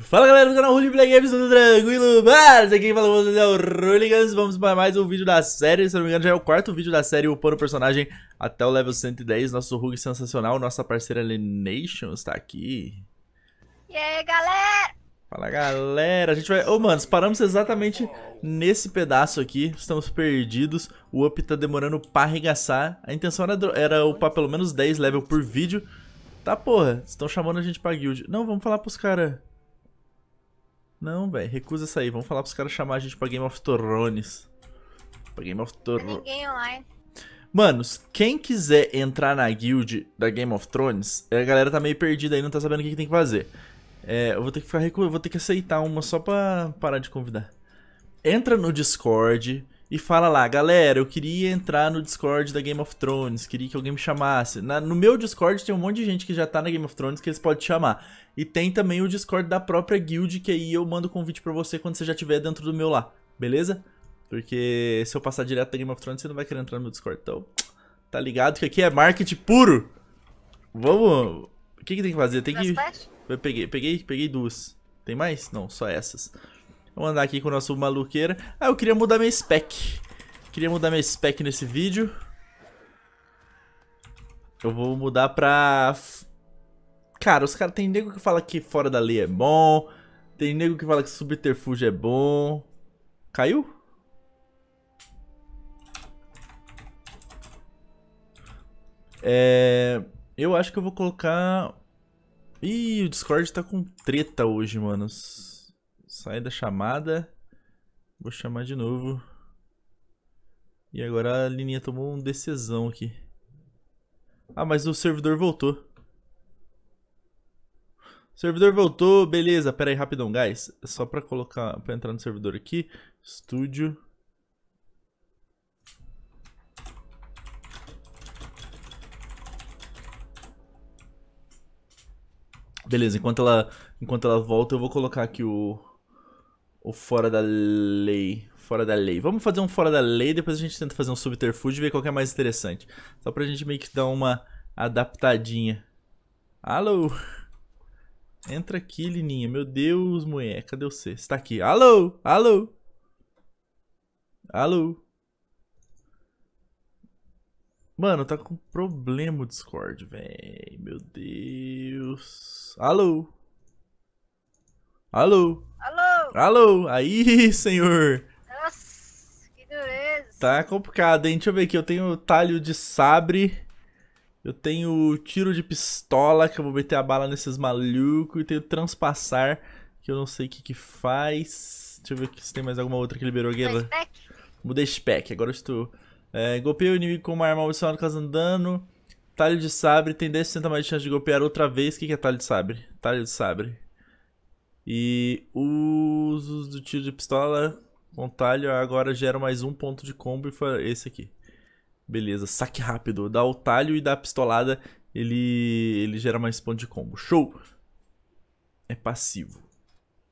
Fala galera do canal Rooligans, tudo tranquilo? Mas aqui fala com vocês é o Rooligans. Vamos para mais um vídeo da série. Se não me engano já é o quarto vídeo da série upando o personagem até o level 110. Nosso Rogue sensacional, nossa parceira Alienation está aqui. E aí galera? Fala galera, a gente vai... mano, paramos exatamente nesse pedaço aqui. Estamos perdidos, o up tá demorando pra arregaçar. A intenção era upar pelo menos 10 level por vídeo. Tá porra, estão chamando a gente pra guild. Não, vamos falar pros caras. Não, velho, recusa isso aí. Vamos falar pros caras chamar a gente pra Game of Thrones. Pra Game of Thrones. Ninguém online. Manos, quem quiser entrar na guild da Game of Thrones, a galera tá meio perdida aí, não tá sabendo o que tem que fazer. Eu vou ter que ficar recuando, vou ter que aceitar uma só pra parar de convidar. Entra no Discord e fala lá, galera, eu queria entrar no Discord da Game of Thrones, queria que alguém me chamasse. No meu Discord tem um monte de gente que já tá na Game of Thrones que eles podem te chamar. E tem também o Discord da própria guild, que aí eu mando o convite pra você quando você já estiver dentro do meu lá, beleza? Porque se eu passar direto da Game of Thrones, você não vai querer entrar no meu Discord, então tá ligado que aqui é marketing puro. Vamos... O que que tem que fazer? Tem que... Eu peguei duas. Tem mais? Não, só essas. Vamos andar aqui com o nosso maluqueira. Ah, eu queria mudar minha spec. Queria mudar minha spec nesse vídeo. Eu vou mudar pra... Cara, os caras... Tem nego que fala que fora da lei é bom. Tem nego que fala que subterfúgio é bom. Caiu? Eu acho que eu vou colocar... Ih, o Discord tá com treta hoje, manos. Sai da chamada. Vou chamar de novo. E agora a linha tomou um DCzão aqui. Ah, mas o servidor voltou. Servidor voltou, beleza, pera aí rapidão, guys. É só pra colocar, pra entrar no servidor aqui. Estúdio. Beleza, enquanto ela volta eu vou colocar aqui o fora da lei. Fora da lei. Vamos fazer um fora da lei, depois a gente tenta fazer um subterfúgio e ver qual que é mais interessante. Só pra gente meio que dar uma adaptadinha. Alô? Entra aqui, Lininha. Meu Deus, mulher. Cadê você? Você tá aqui. Alô? Alô? Alô? Mano, tá com problema o Discord, véi. Meu Deus. Alô? Alô? Alô? Alô? Aí, senhor. Nossa, que dureza. Tá complicado, hein? Deixa eu ver aqui. Eu tenho talho de sabre. Eu tenho tiro de pistola, que eu vou meter a bala nesses malucos. E tenho transpassar, que eu não sei o que que faz. Deixa eu ver se tem mais alguma outra que liberou. Mudei spec, agora eu estou... golpeia o inimigo com uma arma adicional causando dano. Talho de sabre, tem 10% mais de chance de golpear outra vez. O que que é talho de sabre? Talho de sabre. E usos do tiro de pistola com talho agora geram mais um ponto de combo e foi esse aqui. Beleza, saque rápido. Dá o talho e dá a pistolada, ele gera mais ponto de combo. Show! É passivo.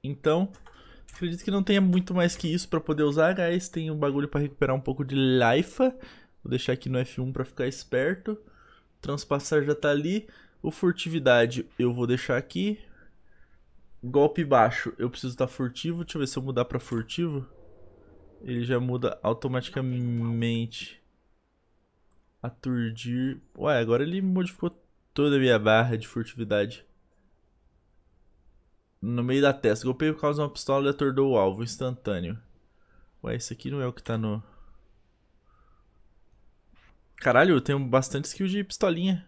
Então... Acredito que não tenha muito mais que isso pra poder usar, guys. Tem um bagulho pra recuperar um pouco de life. Vou deixar aqui no F1 pra ficar esperto. Transpassar já tá ali. O furtividade eu vou deixar aqui. Golpe baixo eu preciso estar furtivo. Deixa eu ver se eu mudar pra furtivo. Ele já muda automaticamente. Aturdir. Ué, agora ele modificou toda a minha barra de furtividade. No meio da testa, golpeio por causa de uma pistola e atordou o alvo, instantâneo. Ué, esse aqui não é o que tá no... Caralho, eu tenho bastante skill de pistolinha.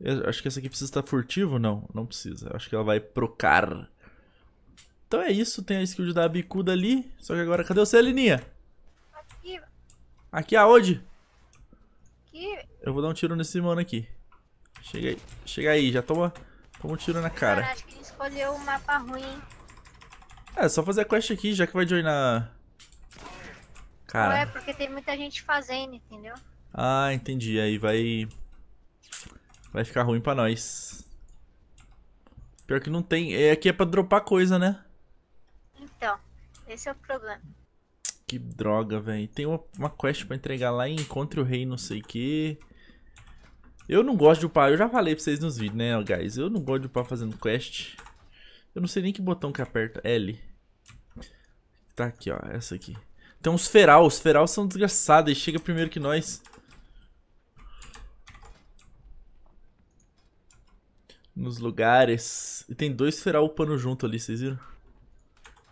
Eu acho que essa aqui precisa estar furtivo? Não, não precisa. Eu acho que ela vai procar. Então é isso, tem a skill de dar a bicuda ali. Só que agora, cadê você, Lininha? Aqui. Aqui aonde? Aqui. Eu vou dar um tiro nesse mano aqui. Chega aí, já toma... Como um tiro na cara. Cara, acho que ele escolheu um mapa ruim. É, só fazer a quest aqui, já que vai joinar. Cara. É, porque tem muita gente fazendo, entendeu? Ah, entendi. Aí vai... Vai ficar ruim pra nós. Pior que não tem... Aqui é pra dropar coisa, né? Então, esse é o problema. Que droga, velho. Tem uma quest pra entregar lá e encontre o rei não sei o que... Eu não gosto de upar, eu já falei pra vocês nos vídeos, né, guys? Eu não gosto de upar fazendo quest. Eu não sei nem que botão que aperta. L. Tá aqui, ó. Essa aqui. Tem uns feral. Os feral são desgraçados. E chega primeiro que nós. Nos lugares. E tem dois feral upando junto ali, vocês viram?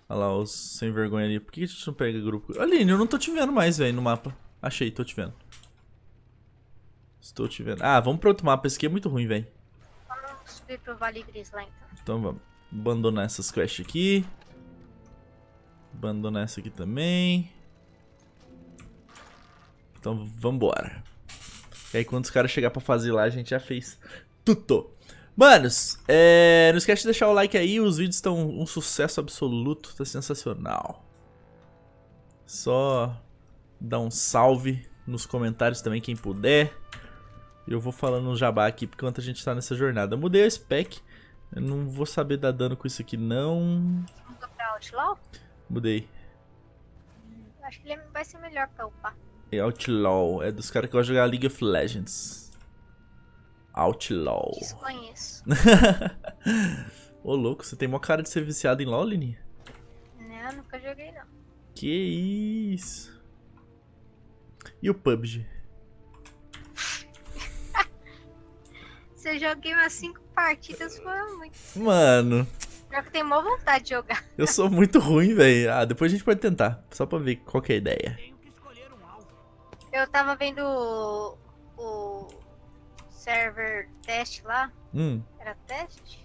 Olha lá, os sem vergonha ali. Por que a gente não pega grupo? Aline, eu não tô te vendo mais, velho, no mapa. Achei, tô te vendo. Estou te vendo. Ah, vamos pra outro mapa. Esse aqui é muito ruim, velho. Vamos subir pro Vale Gris lá, então. Então vamos. Abandonar essas quests aqui. Abandonar essa aqui também. Então vambora. E aí quando os caras chegarem pra fazer lá, a gente já fez tudo. Manos, não esquece de deixar o like aí. Os vídeos estão um sucesso absoluto. Tá sensacional. Só dar um salve nos comentários também, quem puder. Eu vou falando um jabá aqui, porque enquanto a gente tá nessa jornada. Eu mudei a spec. Eu não vou saber dar dano com isso aqui, não. Você mudou pra Outlaw? Mudei. Acho que ele vai ser melhor pra upar. É Outlaw. É dos caras que vão jogar League of Legends. Outlaw. Desconheço. Ô, louco, você tem mó cara de ser viciado em LOL, Lini? Não, nunca joguei, não. Que isso? E o PUBG? Se eu joguei umas 5 partidas, foi muito. Mano. Pior que tem mó vontade de jogar. Eu sou muito ruim, velho. Ah, depois a gente pode tentar. Só pra ver qual que é a ideia. Tenho que escolher um alvo. Eu tava vendo o server teste lá. Era teste?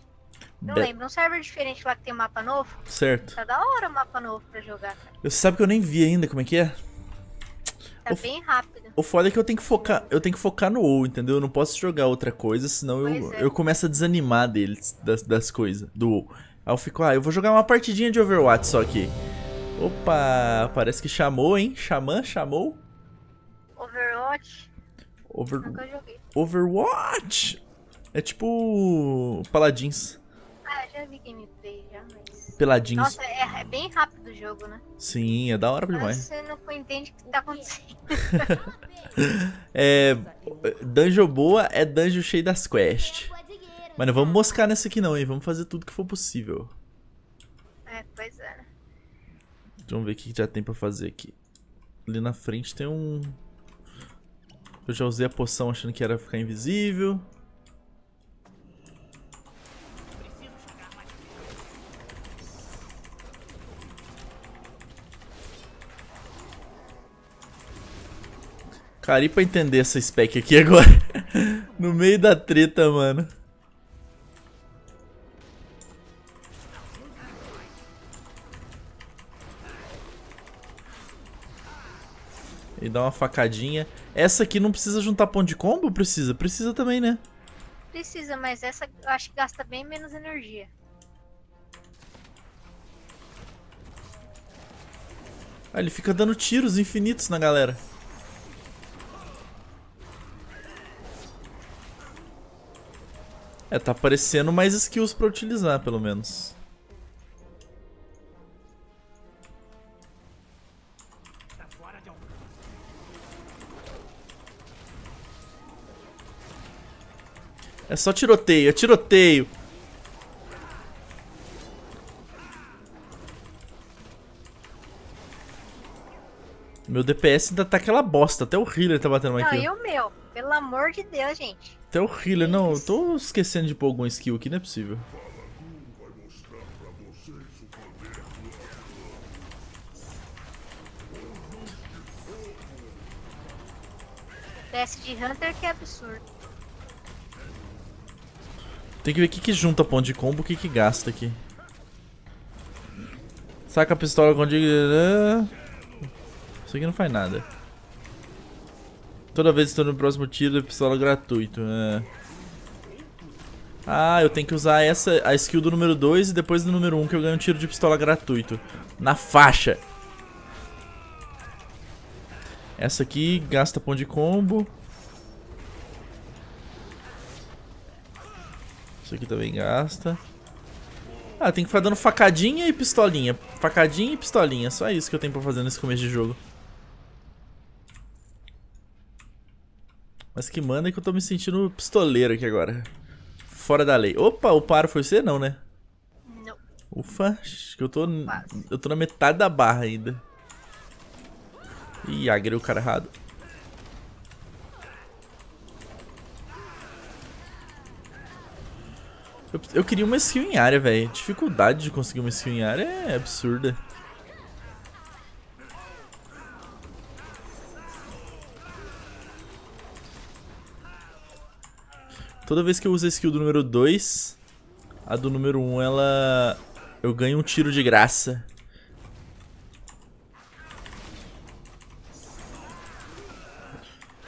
Não lembro. Um server diferente lá que tem um mapa novo. Certo. Tá da hora o mapa novo pra jogar, cara. Você sabe que eu nem vi ainda como é que é? Tá bem rápido. O foda é que eu tenho que focar. Eu tenho que focar no WoW, entendeu? Eu não posso jogar outra coisa, senão eu começo a desanimar deles, das coisas, do WoW. Aí eu fico, eu vou jogar uma partidinha de Overwatch só aqui. Opa, parece que chamou, hein? Xamã, chamou? Overwatch? Nunca joguei. Overwatch! É tipo Paladins. Ah, eu já vi gameplay já, mas... Paladins. Nossa, é bem rápido o jogo, né? Sim, é da hora demais. Você não entende o que tá acontecendo. Dungeon boa é dungeon cheio das quests. Mas não vamos moscar nessa aqui não, hein? Vamos fazer tudo que for possível. É, pois é. Vamos ver o que já tem pra fazer aqui. Ali na frente tem um... Eu já usei a poção achando que era ficar invisível. Cara, e pra entender essa spec aqui agora? No meio da treta, mano. E dá uma facadinha. Essa aqui não precisa juntar ponto de combo? Precisa? Precisa também, né? Precisa, mas essa eu acho que gasta bem menos energia. Ah, ele fica dando tiros infinitos na galera. É, tá aparecendo mais skills pra utilizar, pelo menos. É só tiroteio, é tiroteio. Meu DPS ainda tá aquela bosta. Até o healer tá batendo aqui. Não, e o meu? Pelo amor de Deus, gente. Até o healer, não. Eu tô esquecendo de pôr algum skill aqui, não é possível. DPS de Hunter que é absurdo. Tem que ver o que junta ponto de combo, o que gasta aqui. Saca a pistola quando... Isso aqui não faz nada. Toda vez que estou no próximo tiro, é pistola gratuito. Ah, eu tenho que usar essa, a skill do número 2 e depois do número 1 que eu ganho um tiro de pistola gratuito. Na faixa. Essa aqui gasta ponto de combo. Isso aqui também gasta. Ah, tem que ficar dando facadinha e pistolinha. Facadinha e pistolinha. Só isso que eu tenho pra fazer nesse começo de jogo. Mas que manda é que eu tô me sentindo pistoleiro aqui agora. Fora da lei. Opa, o paro foi você? Não, né? Não. Ufa, acho que eu tô na metade da barra ainda. Ih, agrei o cara errado. Eu queria uma skill em área, velho. Dificuldade de conseguir uma skill em área é absurda. Toda vez que eu uso a skill do número 2, a do número 1, eu ganho um tiro de graça.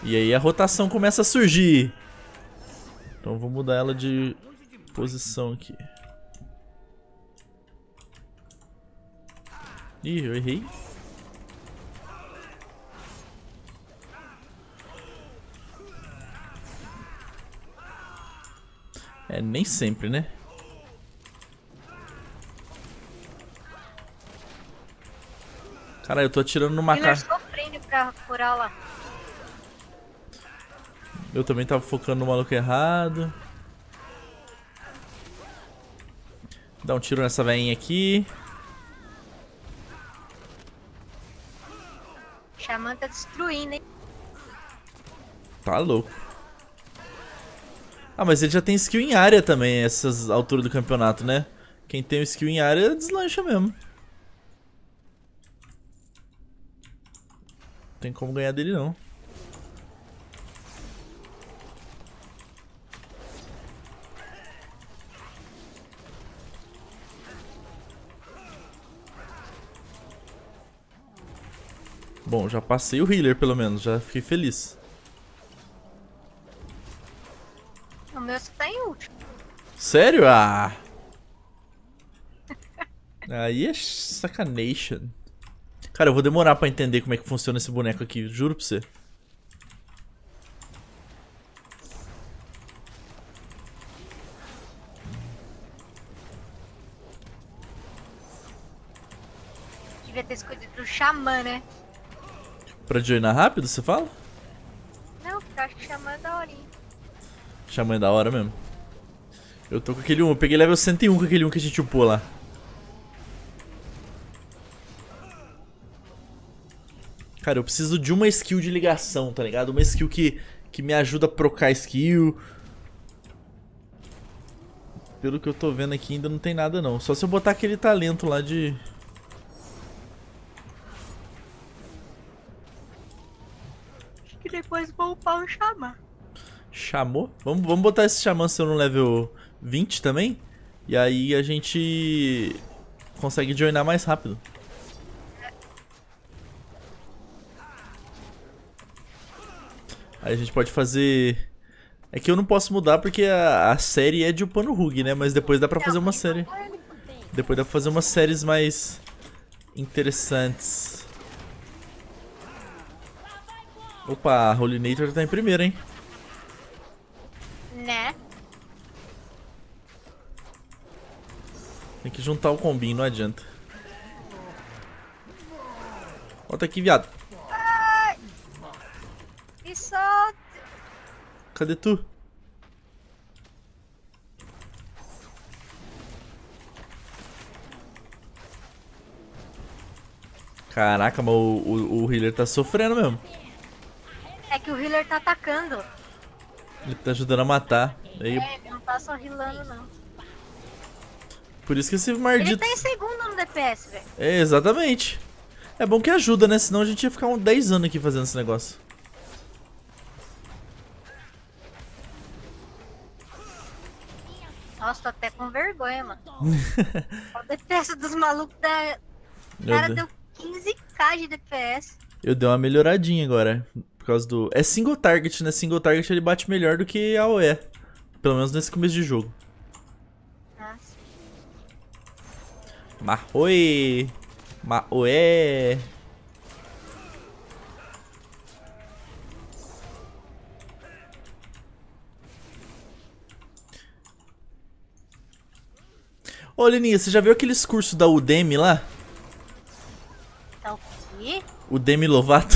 E aí a rotação começa a surgir. Então vou mudar ela de posição aqui. Ih, eu errei. É, nem sempre, né? Caralho, eu tô atirando numa cara. Eu também tava focando no maluco errado. Dá um tiro nessa veinha aqui. O Xamã tá destruindo, hein? Tá louco. Ah, mas ele já tem skill em área também, essas alturas do campeonato, né? Quem tem o skill em área deslancha mesmo. Não tem como ganhar dele, não. Bom, já passei o healer pelo menos, já fiquei feliz. O meu só tá em último. Sério? Ah! Aí é sacanation. Cara, eu vou demorar pra entender como é que funciona esse boneco aqui, juro pra você. Devia ter escolhido pro Xamã, né? Pra joinar rápido, você fala? Não, porque eu acho que Xamã é da horinha. Xamã é da hora mesmo. Eu tô com aquele 1, eu peguei level 101 com aquele 1 que a gente upou lá. Cara, eu preciso de uma skill de ligação, tá ligado? Uma skill que me ajuda a procar skill. Pelo que eu tô vendo aqui ainda não tem nada não. Só se eu botar aquele talento lá de... Depois vou upar o Xamã. Chamou? Vamos botar esse Xamã seu no level 20 também? E aí a gente consegue joinar mais rápido. Aí a gente pode fazer... É que eu não posso mudar porque a série é de upando o Rogue, né? Mas depois dá pra fazer uma série. Depois dá pra fazer umas séries mais interessantes. Opa, a Rooligans tá em primeiro, hein? Né? Tem que juntar o combinho, não adianta. Volta aqui, viado. Ai. Me solta. Cadê tu? Caraca, mas o healer tá sofrendo mesmo. É que o healer tá atacando. Ele tá ajudando a matar. Aí... É, ele não tá só healando, não. Por isso que esse maldito... Ele tá em segundo no DPS, velho. É, exatamente. É bom que ajuda, né? Senão a gente ia ficar uns 10 anos aqui fazendo esse negócio. Nossa, tô até com vergonha, mano. O DPS dos malucos da... O cara deu 15k de DPS. Eu dei uma melhoradinha agora. Por causa do... É single target, né? Single target ele bate melhor do que a OE. Pelo menos nesse começo de jogo. Nossa. Marroi! Maoé! Ô, Leninha, você já viu aqueles cursos da Udemy lá? Tá o quê? O Demi Lovato.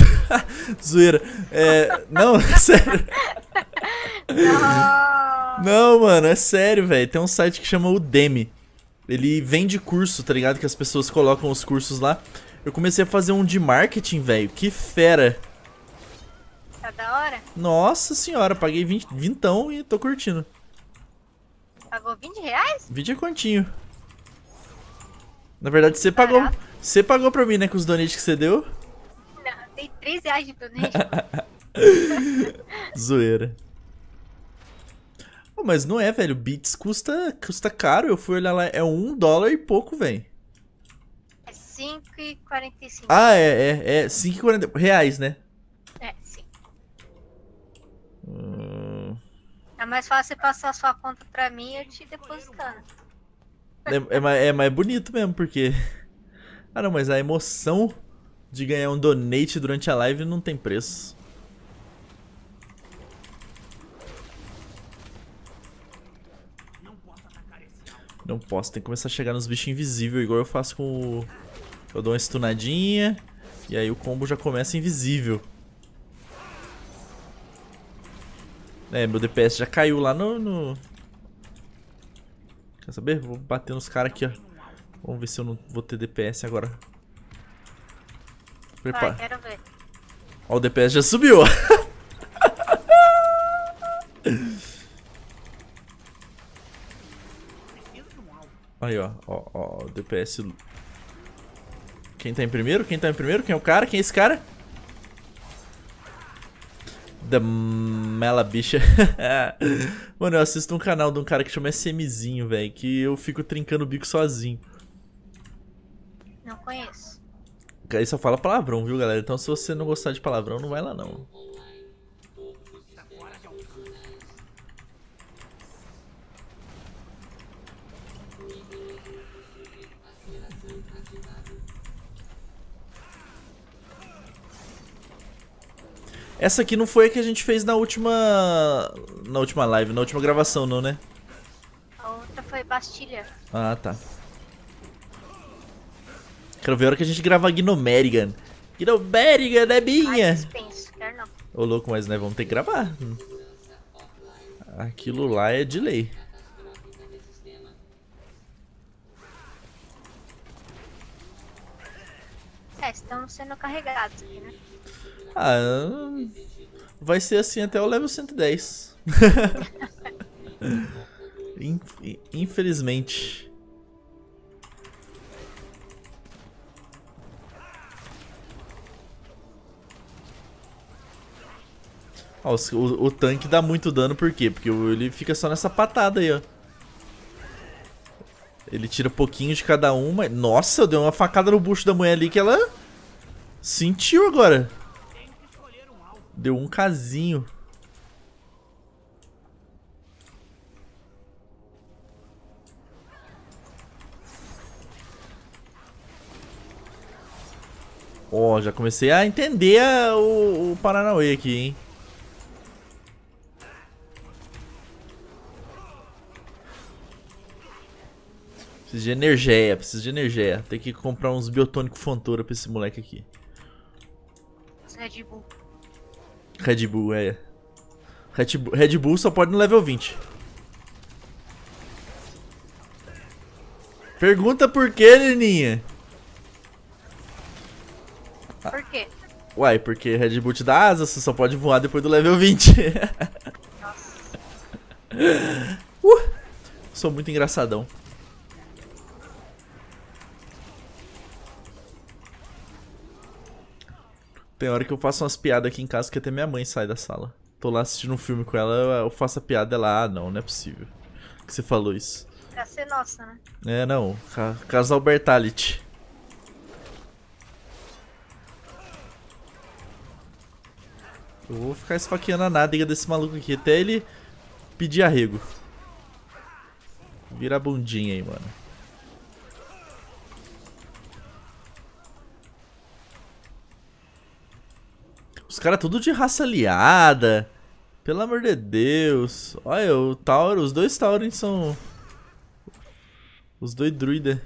Zoeira. É, não, sério. Não, mano, é sério, velho. Tem um site que chama Udemy. Ele vende curso, tá ligado? Que as pessoas colocam os cursos lá. Eu comecei a fazer um de marketing, velho. Que fera. Tá da hora? Nossa senhora, paguei 20 e tô curtindo. Pagou 20 reais? 20 é quantinho. Na verdade, você pagou. Você pagou pra mim, né? Com os donates que você deu. Não, dei 3 reais de donate. Zoeira. Oh, mas não é, velho. Beats custa caro. Eu fui olhar lá. É $1 e pouco, velho. É 5,45. Ah, é 5,40 reais, né? É, sim. É mais fácil você passar a sua conta pra mim e eu te depositando. É mais bonito mesmo, porque... Ah, não, mas a emoção de ganhar um donate durante a live não tem preço. Não posso, tem que começar a chegar nos bichos invisíveis, igual eu faço com o... Eu dou uma stunadinha, e aí o combo já começa invisível. É, meu DPS já caiu lá no... Quer saber? Vou bater nos caras aqui, ó. Vamos ver se eu não vou ter DPS agora. Prepara. Vai, quero ver. Ó, o DPS já subiu. Aí, ó, o DPS. Quem tá em primeiro? Quem tá em primeiro? Quem é o cara? Quem é esse cara? Da mela bicha. Mano, eu assisto um canal de um cara que chama SMzinho, velho, que eu fico trincando o bico sozinho. Não conheço. Aí só fala palavrão, viu, galera? Então se você não gostar de palavrão, não vai lá, não. Essa aqui não foi a que a gente fez na última... Na última live, na última gravação, não, né? A outra foi Bastilha. Ah, tá. Quero ver a hora que a gente grava Gnomeregan. Gnomeregan é minha! Ai, dispenso, quero não. Ô, louco, mas né, vamos ter que gravar. Aquilo lá é de lei. É, estão sendo carregados aqui, né? Ah, vai ser assim até o level 110. Infelizmente. Ó, o tanque dá muito dano, por quê? Porque ele fica só nessa patada aí, ó. Ele tira pouquinho de cada uma. Nossa, eu dei uma facada no bucho da mulher ali que ela sentiu agora. Deu um casinho. Ó, já comecei a entender o Paranauê aqui, hein. Preciso de energia, preciso de energia. Tem que comprar uns biotônico fontura pra esse moleque aqui. Red Bull. Red Bull, é. Red Bull só pode no level 20. Pergunta por quê, Neninha? Por quê? Uai, porque Red Bull te dá asa, você só pode voar depois do level 20. Nossa. Sou muito engraçadão. Tem hora que eu faço umas piadas aqui em casa que até minha mãe sai da sala. Tô lá assistindo um filme com ela, eu faço a piada dela. Ah, não é possível que você falou isso. Pra ser nossa, né? É, não. Casal Bertality. Eu vou ficar esfaqueando a nádega desse maluco aqui até ele pedir arrego. Vira a bundinha aí, mano. Os caras tudo de raça aliada. Pelo amor de Deus. Olha, o Tauro, os dois Taurens são... Os dois druida.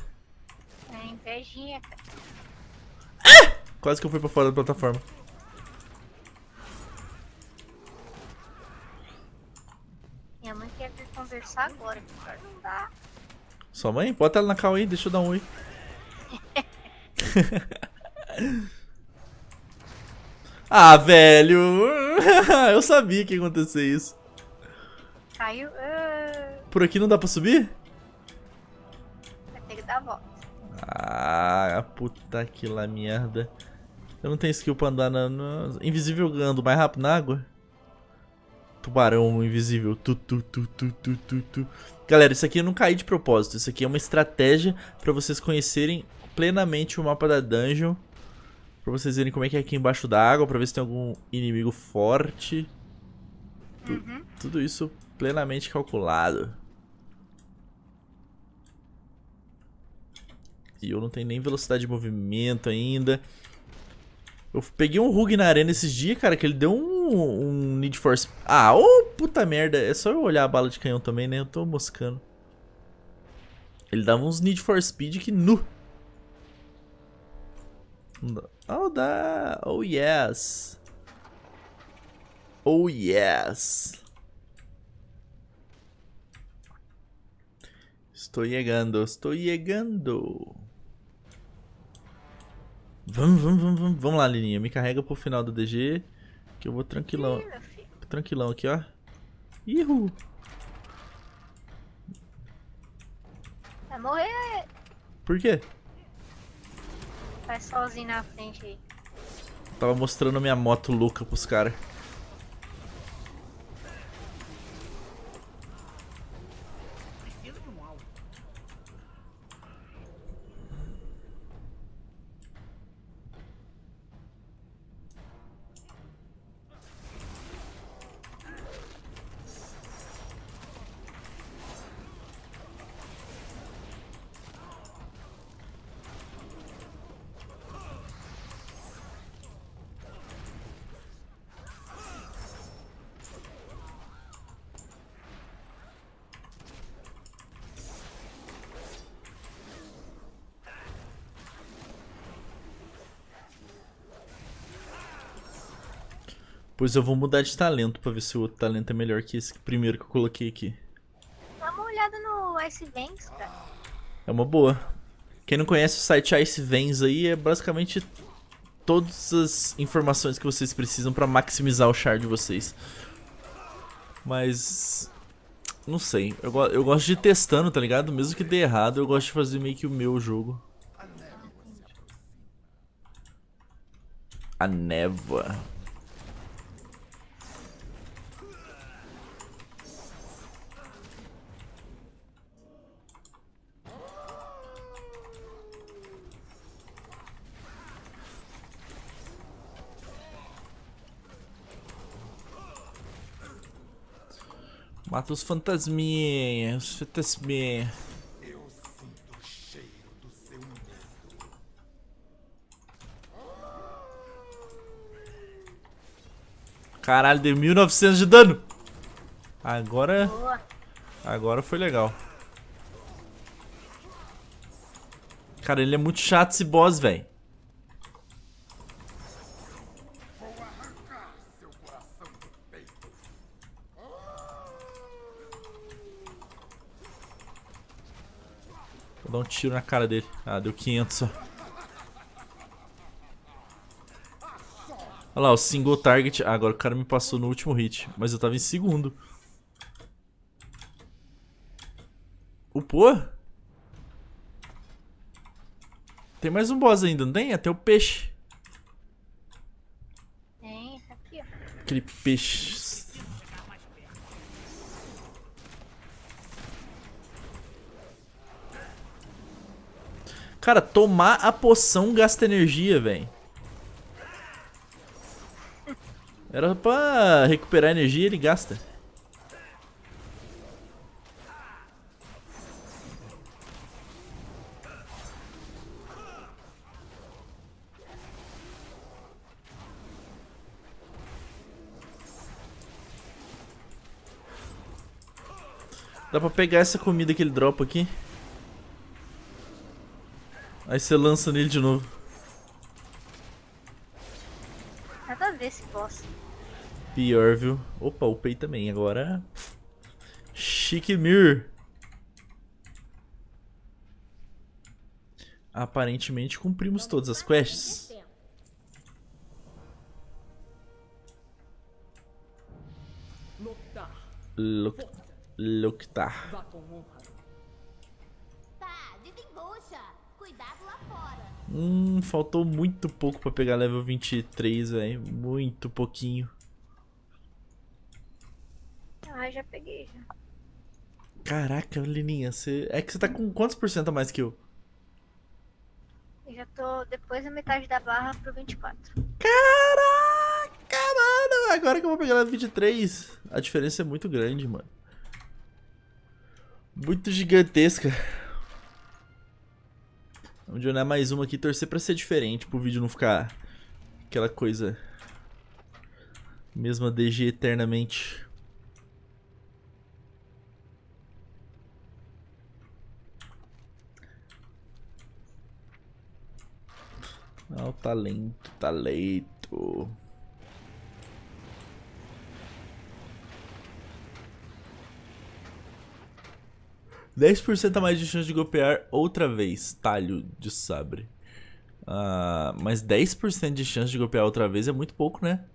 É invejinha, cara. Ah! Quase que eu fui pra fora da plataforma. Minha mãe quer vir conversar agora, cara. Não dá. Sua mãe? Bota ela na call aí, deixa eu dar um oi. Ah, velho! Eu sabia que ia acontecer isso. Caiu. Por aqui não dá pra subir? Vai ter que dar a volta. Ah, puta que lá merda. Eu não tenho skill pra andar na... Invisível ando mais rápido na água. Tubarão invisível. Galera, isso aqui eu não caí de propósito. Isso aqui é uma estratégia pra vocês conhecerem plenamente o mapa da dungeon. Pra vocês verem como é que é aqui embaixo da água, pra ver se tem algum inimigo forte. Tudo isso plenamente calculado. E eu não tenho nem velocidade de movimento ainda. Eu peguei um Rug na arena esses dias, cara, que ele deu um Need for Speed. Ah, oh, puta merda. É só eu olhar a bala de canhão também, né? Eu tô moscando. Ele dava uns Need for Speed que nu. Oh, dá. Oh, yes. Oh, yes. Estou chegando, estou chegando. Vamos lá, Lininha. Me carrega pro final do DG. Que eu vou tranquilão. Tranquilão aqui, ó. Ihu! Vai morrer! Por quê? Vai sozinho na frente aí. Tava mostrando a minha moto louca pros caras. Pois eu vou mudar de talento pra ver se o outro talento é melhor que esse primeiro que eu coloquei aqui. Dá uma olhada no Ice Vans, cara. É uma boa. Quem não conhece o site Ice Vans aí, é basicamente todas as informações que vocês precisam pra maximizar o char de vocês. Mas... não sei. Eu gosto de ir testando, tá ligado? Mesmo que dê errado, eu gosto de fazer meio que o meu jogo. A névoa. Mata os fantasminhas, os fantasminhas. Eu sinto o cheiro do seu medo. Caralho, deu 1900 de dano. Agora... boa. Agora foi legal. Cara, ele é muito chato esse boss, velho. Vou dar um tiro na cara dele. Ah, deu 500 só. Olha lá, o single target. Ah, agora o cara me passou no último hit. Mas eu tava em segundo. Upou? Tem mais um boss ainda, não tem? Até o peixe. Tem, tá aqui, ó. Aquele peixe. Cara, tomar a poção gasta energia, velho. Era pra recuperar energia, ele gasta. Dá pra pegar essa comida que ele dropa aqui? Aí você lança nele de novo. Nada a ver esse boss. Pior, viu? Opa, upei também. Agora... chique mir. Aparentemente cumprimos todas as quests. Loctar. Faltou muito pouco pra pegar level 23, velho. Muito pouquinho. Ah, já peguei já. Caraca, Lininha, você... É que você tá com quantos % a mais que eu? Eu já tô depois da metade da barra pro 24. Caraca, mano! Agora que eu vou pegar level 23, a diferença é muito grande, mano. Muito gigantesca. Vamos jogar mais uma aqui e torcer pra ser diferente, pro vídeo não ficar aquela coisa... Mesma DG eternamente. Ah, o talento, talento. Dez % a mais de chance de golpear outra vez. Talho de sabre. Ah, mas 10% de chance de golpear outra vez é muito pouco, né?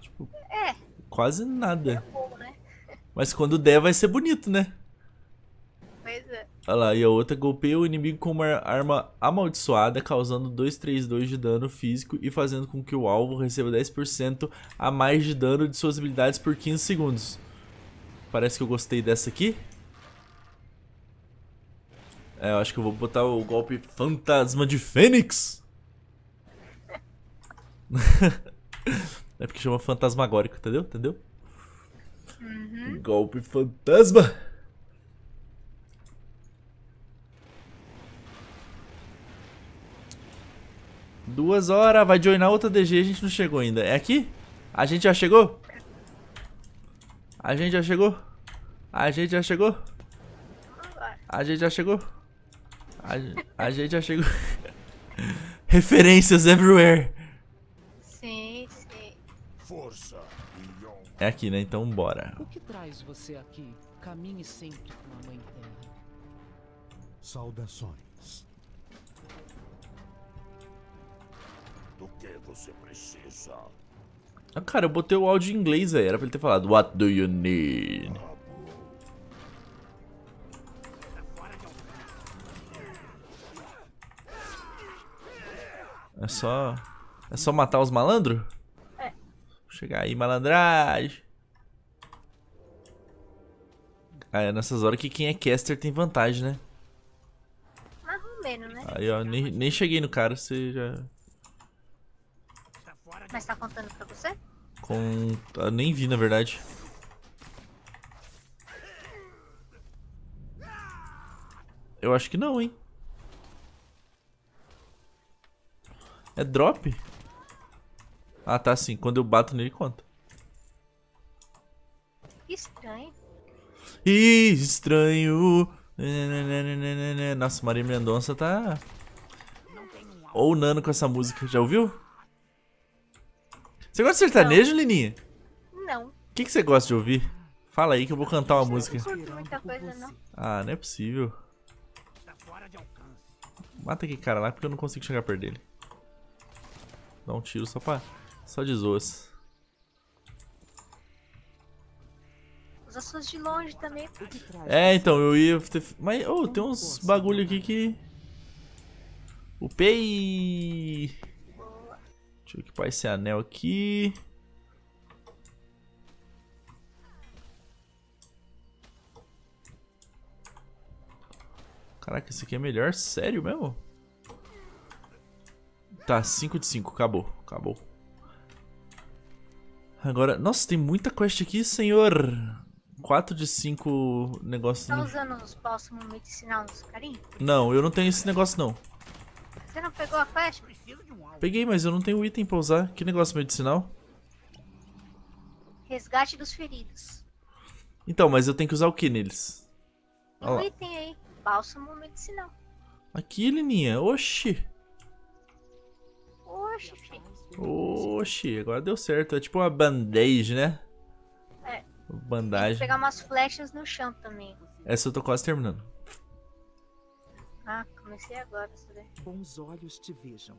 Tipo, é. Quase nada. É bom, né? Mas quando der vai ser bonito, né? Pois é. Olha lá, e a outra golpeia o inimigo com uma arma amaldiçoada, causando 232 de dano físico e fazendo com que o alvo receba 10% a mais de dano de suas habilidades por 15 segundos. Parece que eu gostei dessa aqui. É, eu acho que eu vou botar o golpe Fantasma de Fênix. É porque chama fantasmagórico, entendeu? Entendeu? Uhum. Golpe fantasma. Duas horas, vai joinar outra DG, a gente não chegou ainda. É aqui? A gente já chegou? A gente já chegou? A gente já chegou? A gente já chegou? A gente já chegou? Referências everywhere. Sim, sim. Força. É aqui, né? Então bora. O que traz você aqui? Caminhe sempre com a mãe terra. Saudações. Do que você precisa? Ah, cara, eu botei o áudio em inglês aí. Era pra ele ter falado What do you need? É só matar os malandros? É. Chegar aí, malandragem. Ah, é nessas horas que quem é caster tem vantagem, né? Mais ou menos, né? Aí, ó, nem cheguei no cara, você já... Mas tá contando pra você? Eu nem vi, na verdade. Eu acho que não, hein? É drop? Ah, tá sim. Quando eu bato nele, conta. Estranho. Ih, estranho. Nossa, Maria Mendonça tá... Ou nano com essa música. Já ouviu? Você gosta de sertanejo, não. Lininha? Não. O que você gosta de ouvir? Fala aí que eu vou cantar uma música. Não curto muita coisa, não. Ah, não é possível. Mata aquele cara lá porque eu não consigo chegar perto dele. Dá um tiro só pra... Só de zoas. Usa suas de longe também. É, então, eu ia... Ter... Mas, ô, tem uns bagulho aqui que... Upei... Deixa eu equipar esse anel aqui. Caraca, esse aqui é melhor? Sério mesmo? Tá, 5 de 5. Acabou, acabou. Agora, nossa, tem muita quest aqui, senhor. 4 de 5 negócio... Tá usando os bálsamos medicinais nos carinhos? Não, eu não tenho esse negócio não. Você não pegou a quest? Peguei, mas eu não tenho item pra usar. Que negócio medicinal? Resgate dos feridos. Então, mas eu tenho que usar o que neles? Tem um item aí. Bálsamo medicinal. Aqui, Lininha. Oxi. Oxi, filho. Oxi, agora deu certo. É tipo uma bandage, né? É. Bandagem. Tem que pegar umas flechas no chão também. Essa eu tô quase terminando. Ah, como comecei agora a saber. Bons olhos te vejam.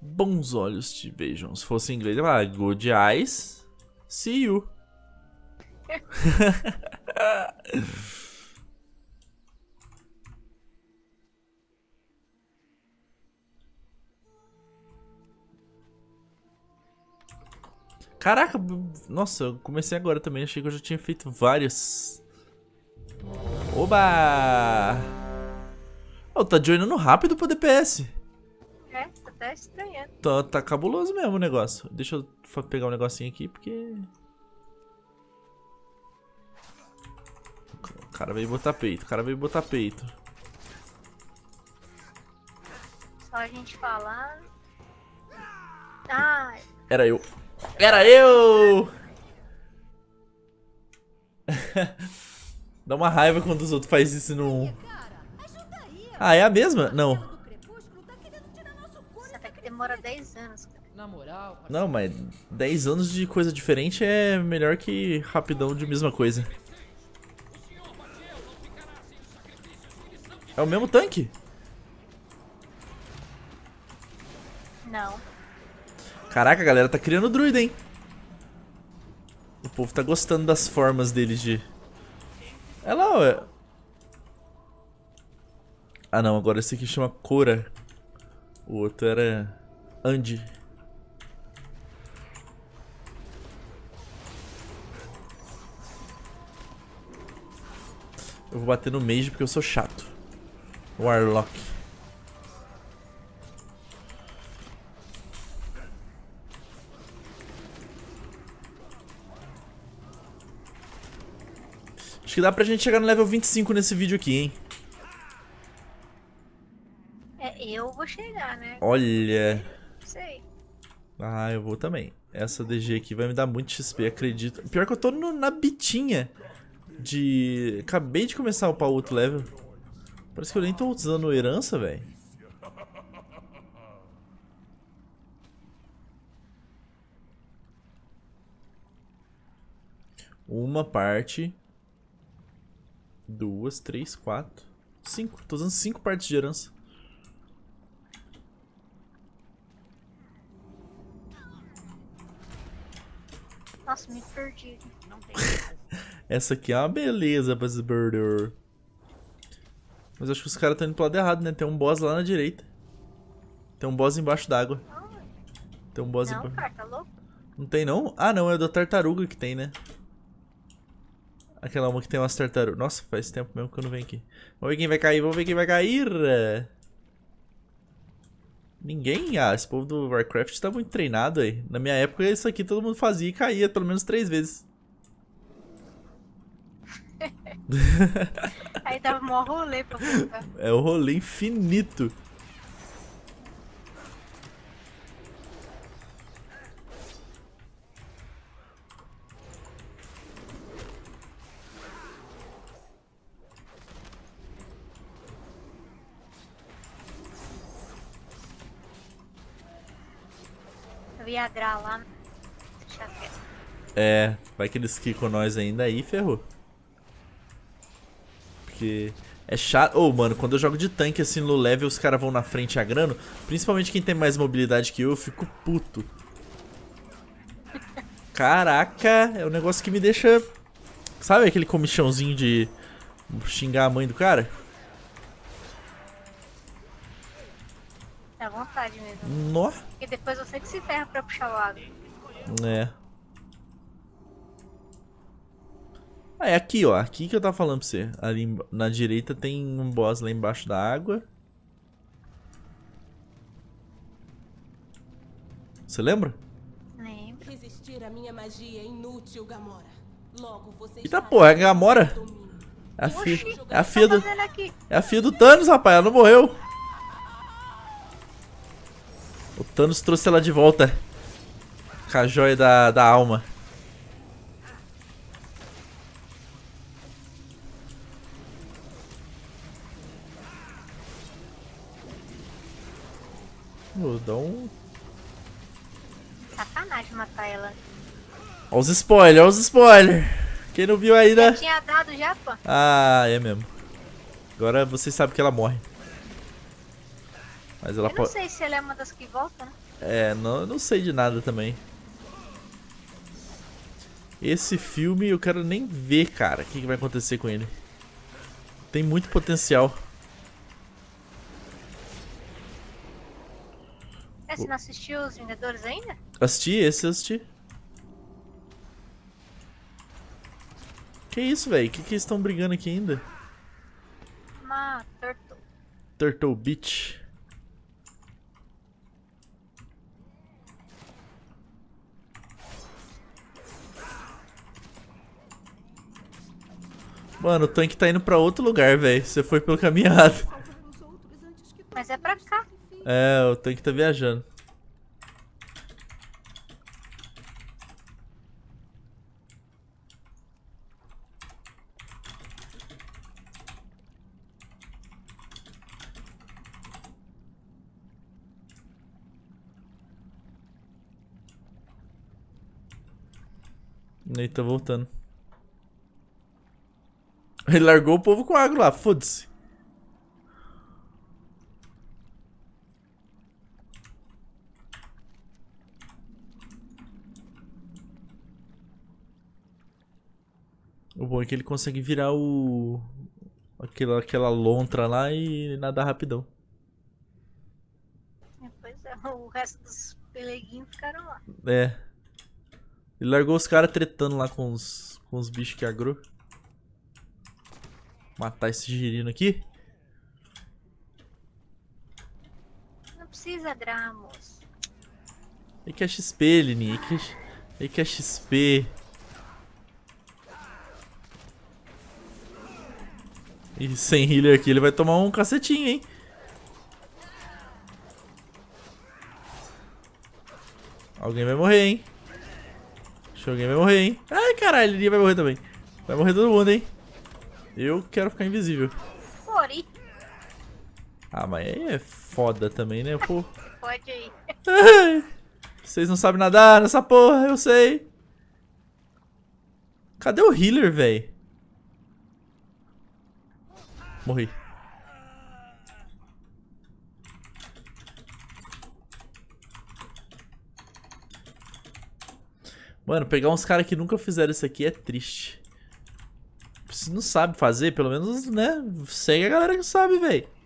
Bons olhos te vejam. Se fosse em inglês, ia falar good eyes, see you. Caraca, nossa, eu comecei agora também, achei que eu já tinha feito várias. Oba! Oh, tá joinando rápido pro DPS. É, tá até estranhando. Tá cabuloso mesmo o negócio. Deixa eu pegar um negocinho aqui, porque... O cara veio botar peito, Só a gente falar... Ah. Era eu. Dá uma raiva quando os outros fazem isso no... Ah, é a mesma? Não. Até que demora 10 anos, cara. Não, mas 10 anos de coisa diferente é melhor que rapidão de mesma coisa. É o mesmo tanque? Não. Caraca, a galera tá criando druida, hein? O povo tá gostando das formas dele de... É lá, ué. Ah, não. Agora esse aqui chama Cora. O outro era... Andy. Eu vou bater no mage porque eu sou chato. Warlock. Acho que dá pra gente chegar no level 25 nesse vídeo aqui, hein? É, eu vou chegar, né? Olha! Sei. Ah, eu vou também. Essa DG aqui vai me dar muito XP, acredito. Pior que eu tô na bitinha de... Acabei de começar a upar outro level. Parece que eu nem tô usando herança, velho. Uma parte... 2, 3, 4, 5. Tô usando 5 partes de herança. Nossa, me perdi. Não tem Essa aqui é uma beleza pra esse birder. Mas acho que os caras estão indo pro lado errado, né? Tem um boss lá na direita. Tem um boss embaixo d'água. Tem um boss embaixo. Cara, tá louco? Não tem não? Ah não, é da tartaruga que tem, né? Aquela uma que tem umas tartarugas. Nossa, faz tempo mesmo que eu não venho aqui. Vamos ver quem vai cair, Ninguém? Ah, esse povo do Warcraft tá muito treinado aí. Na minha época, isso aqui todo mundo fazia e caía pelo menos 3 vezes. Aí tava mó rolê pra colocar. É o rolê infinito. Viagra lá. Deixa quieto. É, vai que eles quicam nós ainda aí, ferrou. Porque é chato. Ô, mano, quando eu jogo de tanque assim no level, os caras vão na frente agrando. Principalmente quem tem mais mobilidade que eu fico puto. Caraca, é um negócio que me deixa... Sabe aquele comichãozinho de xingar a mãe do cara? Dá vontade mesmo. Nó. Porque depois você que se ferra pra puxar o água. É. Ah, é aqui, ó. Aqui que eu tava falando pra você. Ali na direita tem um boss lá embaixo da água. Você lembra? Lembro. Resistir à minha magia é inútil, Gamora. Logo você... Eita porra, é a Gamora? É a filha. É a filha do... É a filha do Thanos, rapaz. Ela não morreu. O Thanos trouxe ela de volta com a joia da alma. Vou dar um... Sacanagem matar ela. Olha os spoilers, Quem não viu ainda... Eu tinha dado já, pô. Ah, é mesmo. Agora vocês sabem que ela morre. Mas ela pode... não sei se ela é uma das que volta, né? É, não, eu não sei de nada também. Esse filme eu quero nem ver, cara. O que vai acontecer com ele? Tem muito potencial. É, você não assistiu Os Vingadores ainda? Assisti, esse eu assisti. Que isso, velho? Que eles estão brigando aqui ainda? Uma Turtle. Turtle Beach. Mano, o tanque tá indo pra outro lugar, velho. Você foi pelo caminho errado. Mas é pra cá. É, o tanque tá viajando. Ele tá voltando. Ele largou o povo com água lá, foda-se. O bom é que ele consegue virar o... Aquela lontra lá e nadar rapidão. Pois é, o resto dos peleguinhos ficaram lá. É. Ele largou os caras tretando lá com os bichos que agrou. Matar esse girino aqui. Não precisa, Dramos. É que é XP, Lini. É que é XP. E sem healer aqui, ele vai tomar um cacetinho, hein? Alguém vai morrer, hein? Acho que alguém vai morrer, hein? Ai, caralho, Lini vai morrer também. Vai morrer todo mundo, hein? Eu quero ficar invisível. Fori. Ah, mas aí é foda também, né, pô? Pode ir. Vocês não sabem nadar nessa porra, eu sei. Cadê o healer, velho? Morri. Mano, pegar uns caras que nunca fizeram isso aqui é triste. Se não sabe fazer, pelo menos, né? Segue a galera que sabe, velho.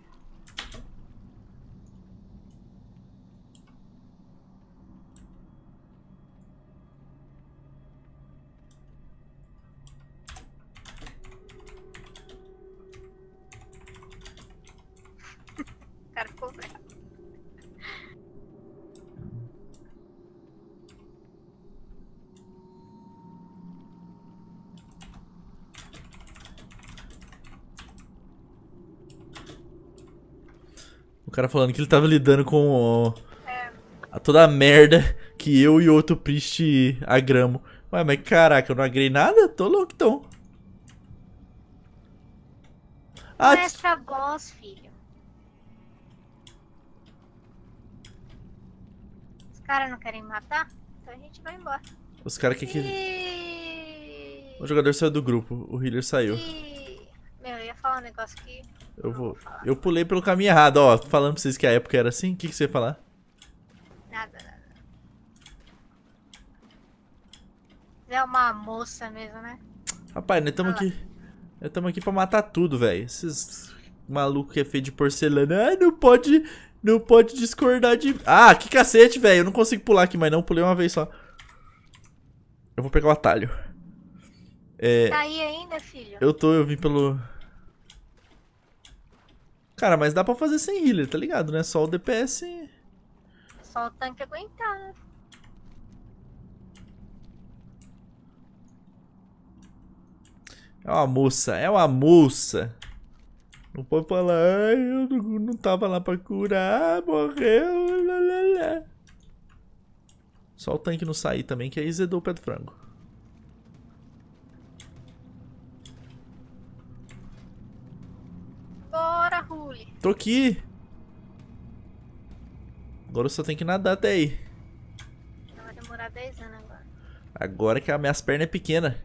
O cara falando que ele tava lidando com toda a merda que eu e outro Priest agramos. Ué, mas caraca, eu não agrei nada? Tô louco, então. Ah, extra boss, filho. Os caras não querem matar? Então a gente vai embora. Os caras que... O jogador saiu do grupo, o healer saiu. Meu, eu ia falar um negócio que... Eu pulei pelo caminho errado, ó. Falando pra vocês que a época era assim, o que você ia falar? Nada. É uma moça mesmo, né? Rapaz, nós estamos aqui. Nós estamos aqui pra matar tudo, velho. Esses malucos que é feio de porcelana. Ai, não pode discordar de... Ah, que cacete, velho. Eu não consigo pular aqui, mas não. Pulei uma vez só. Eu vou pegar o atalho. É... Tá aí ainda, filho? Eu vim pelo... Cara, mas dá pra fazer sem healer, tá ligado, né? Só o DPS... Só o tanque aguentar, né? É uma moça, é uma moça! Não pode falar, ai, eu não tava lá pra curar, morreu, lalala. Só o tanque não sair também, que aí zedou o pé do frango. Bora, Ruli. Tô aqui. Agora eu só tenho que nadar até aí. Vai demorar 10 anos agora. Agora que as minhas pernas é pequena.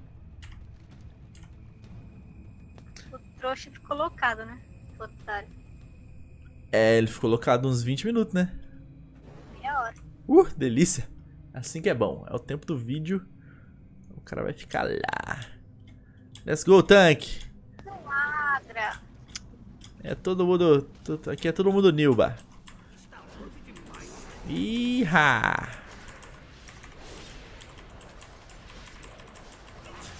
O trouxa ficou colocado, né? Otário. É, ele ficou colocado uns 20 minutos, né? Meia hora. Delícia. Assim que é bom. É o tempo do vídeo. O cara vai ficar lá. Let's go, tanque. Não ladra. É todo mundo... Aqui é todo mundo Nilba. Iha!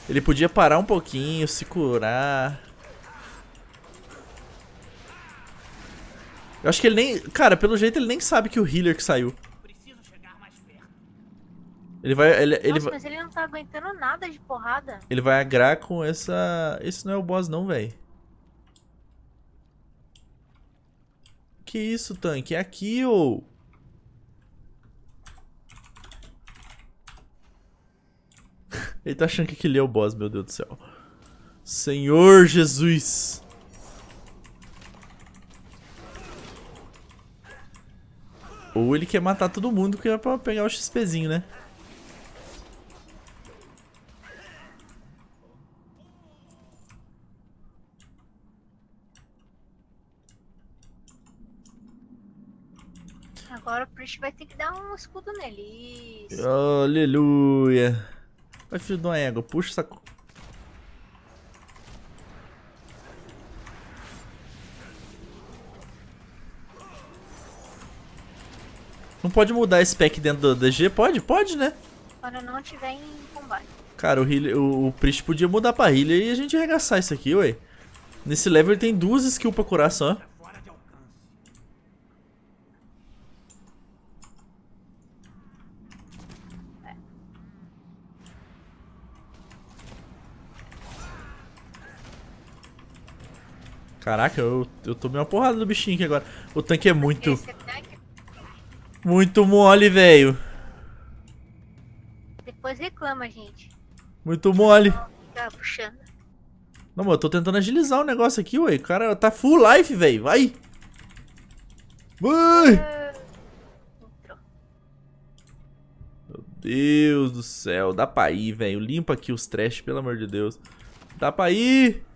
Ele podia parar um pouquinho, se curar. Eu acho que ele nem... Cara, pelo jeito ele nem sabe que o healer que saiu. Ele vai... Nossa, mas ele não tá aguentando nada de porrada. Ele vai agrar com essa... Esse não é o boss não, velho. Que isso, tanque? É aqui, ô! Ele tá achando que ele é o boss, meu Deus do céu. Senhor Jesus! Ou ele quer matar todo mundo porque é pra pegar o XPzinho, né? Agora o Priest vai ter que dar um escudo nele. Isso. Aleluia! Vai, filho de uma égua, puxa essa... Não pode mudar esse pack dentro do DG? Pode? Pode, né? Quando não tiver em combate. Cara, o Priest podia mudar pra healer e a gente arregaçar isso aqui, ué. Nesse level ele tem duas skills pra curar só. Caraca, eu tomei uma porrada do bichinho aqui agora. O tanque é muito... Muito mole, velho. Depois reclama, gente. Muito mole. Não, mano, eu tô tentando agilizar o negócio aqui, ué. O cara tá full life, velho. Vai! Vai! Meu Deus do céu. Dá pra ir, velho. Limpa aqui os trash, pelo amor de Deus. Dá pra ir!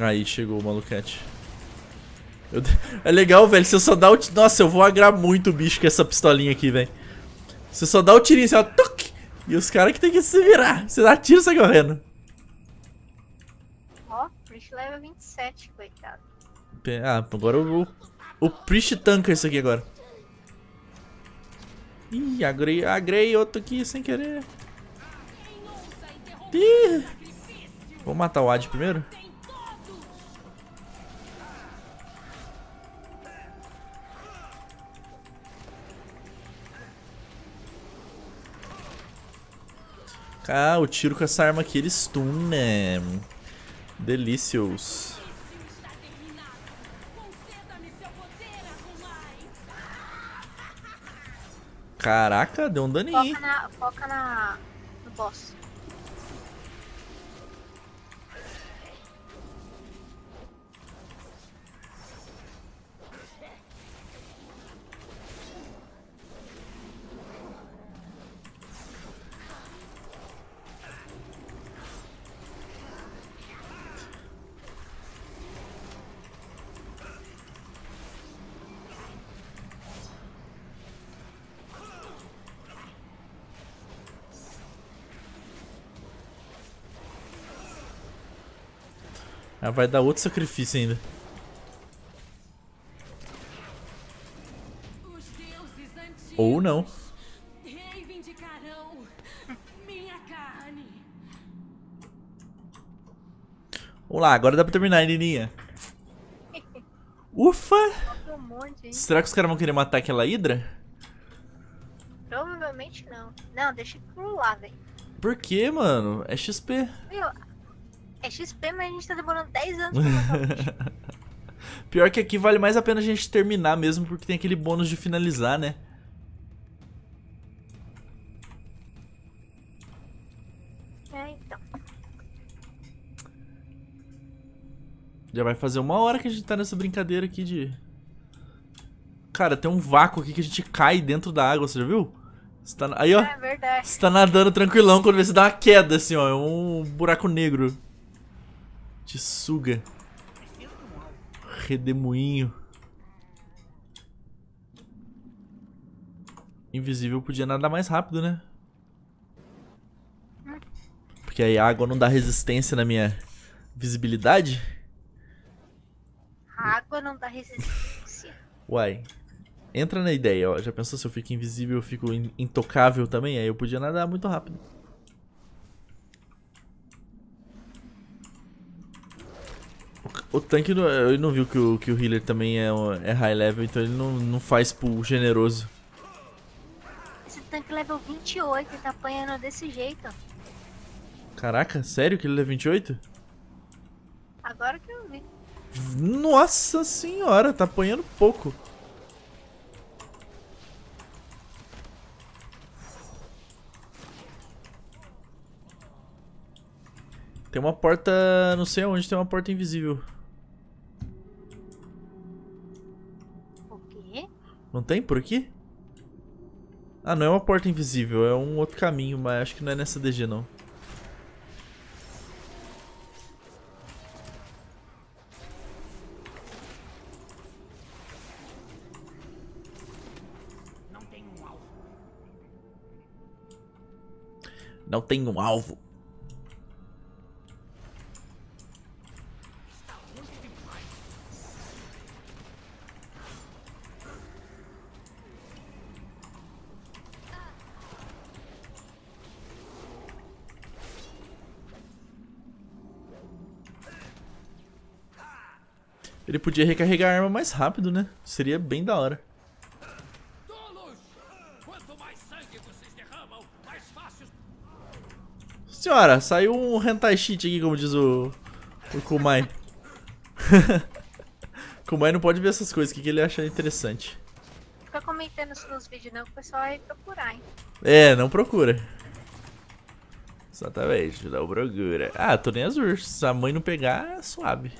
Aí, chegou o maluquete. É legal, velho, se eu só dar o... Nossa, eu vou agrar muito o bicho com essa pistolinha aqui, velho. Se eu só dar o tirinho, você vai... Toque! E os caras que tem que se virar. Você dá tiro e sai correndo. Ó, o Priest leva 27, coitado. Ah, agora o Priest tanca isso aqui agora. Ih, agrei outro aqui sem querer. Ih. Vou matar o Ad primeiro? Ah, o tiro com essa arma aqui, ele stuna. Delicious. Caraca, deu um daninho. Foca no boss. Ah, vai dar outro sacrifício ainda. Os deuses antigos ou não. Reivindicarão minha carne. Vamos lá, agora dá pra terminar, hein, Nininha? Ufa! Um monte, hein? Será que os caras vão querer matar aquela hidra? Provavelmente não. Não, deixa pro lá, velho. Por que, mano? É XP. Meu... É XP, mas a gente tá demorando 10 anos pra... Pior que aqui vale mais a pena a gente terminar mesmo, porque tem aquele bônus de finalizar, né? É, então. Já vai fazer uma hora que a gente tá nessa brincadeira aqui de... Cara, tem um vácuo aqui que a gente cai dentro da água, você já viu? Você tá... Aí, ó. É verdade. Você tá nadando tranquilão, quando você dá uma queda, assim, ó. É um buraco negro. Te suga. Redemoinho. Invisível podia nadar mais rápido, né? Porque aí a água não dá resistência na minha visibilidade. A água não dá resistência. Uai. Entra na ideia, ó. Já pensou se eu fico invisível, eu fico intocável também? Aí eu podia nadar muito rápido. O tanque, ele não viu que o healer também é high level, então ele não faz pull generoso. Esse tanque level 28, ele tá apanhando desse jeito. Caraca, sério que ele é 28? Agora que eu vi. Nossa senhora, tá apanhando pouco. Tem uma porta... não sei onde, tem uma porta invisível. O quê? Não tem por aqui? Ah, não é uma porta invisível, é um outro caminho, mas acho que não é nessa DG, não. Não tem um alvo. Não tem um alvo. Ele podia recarregar a arma mais rápido, né? Seria bem da hora. Senhora, saiu um hentai cheat aqui, como diz o Kumai. Kumai não pode ver essas coisas, o que ele acha interessante. Fica comentando isso nos vídeos, não, que o pessoal vai procurar, hein? É, não procura. Exatamente, não procura. Ah, tô nem azul. Se a mãe não pegar, suave.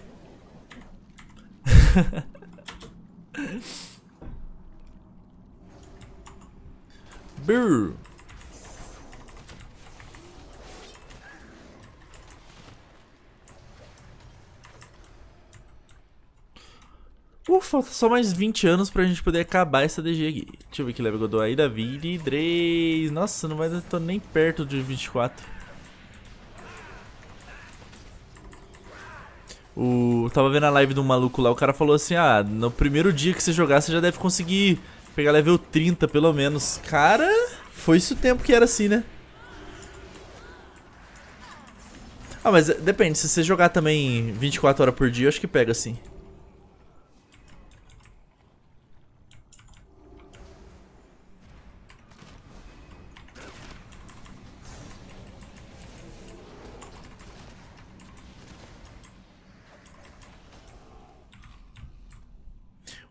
Brrr. Falta só mais 20 anos pra gente poder acabar essa DG aqui. Deixa eu ver que level eu dou aí da 23. Nossa, não vai dar, tô nem perto de 24. Eu tava vendo a live de um maluco lá, o cara falou assim, ah, no primeiro dia que você jogar, você já deve conseguir pegar level 30, pelo menos. Cara, foi isso o tempo que era assim, né? Ah, mas depende, se você jogar também 24 horas por dia, eu acho que pega, assim.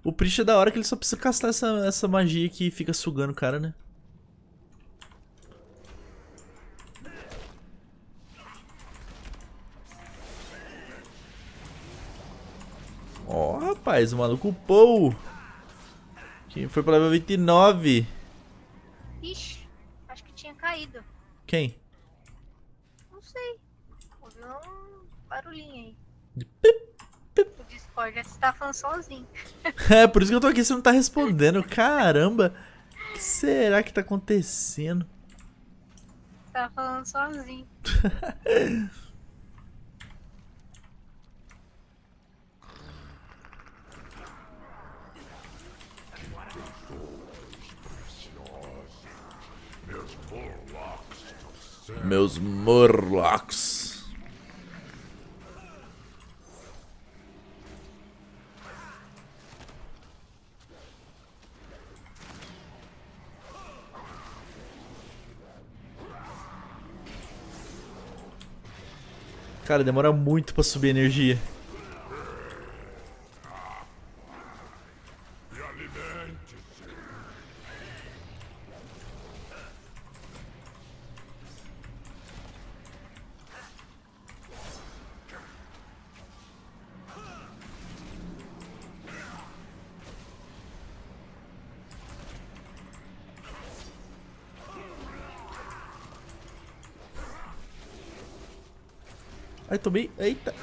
O Priest é da hora que ele só precisa castar essa magia que fica sugando o cara, né? Ó, rapaz, o maluco upou. Quem foi pra level 29? Ixi, acho que tinha caído. Quem? Não sei. Ouviu um barulhinho aí. De pip. Já você tá falando sozinho. É, por isso que eu tô aqui, você não tá respondendo. Caramba! O que será que tá acontecendo? Tá falando sozinho. Meus Morlocks. Cara, demora muito pra subir a energia. Ai, tomei. Eita.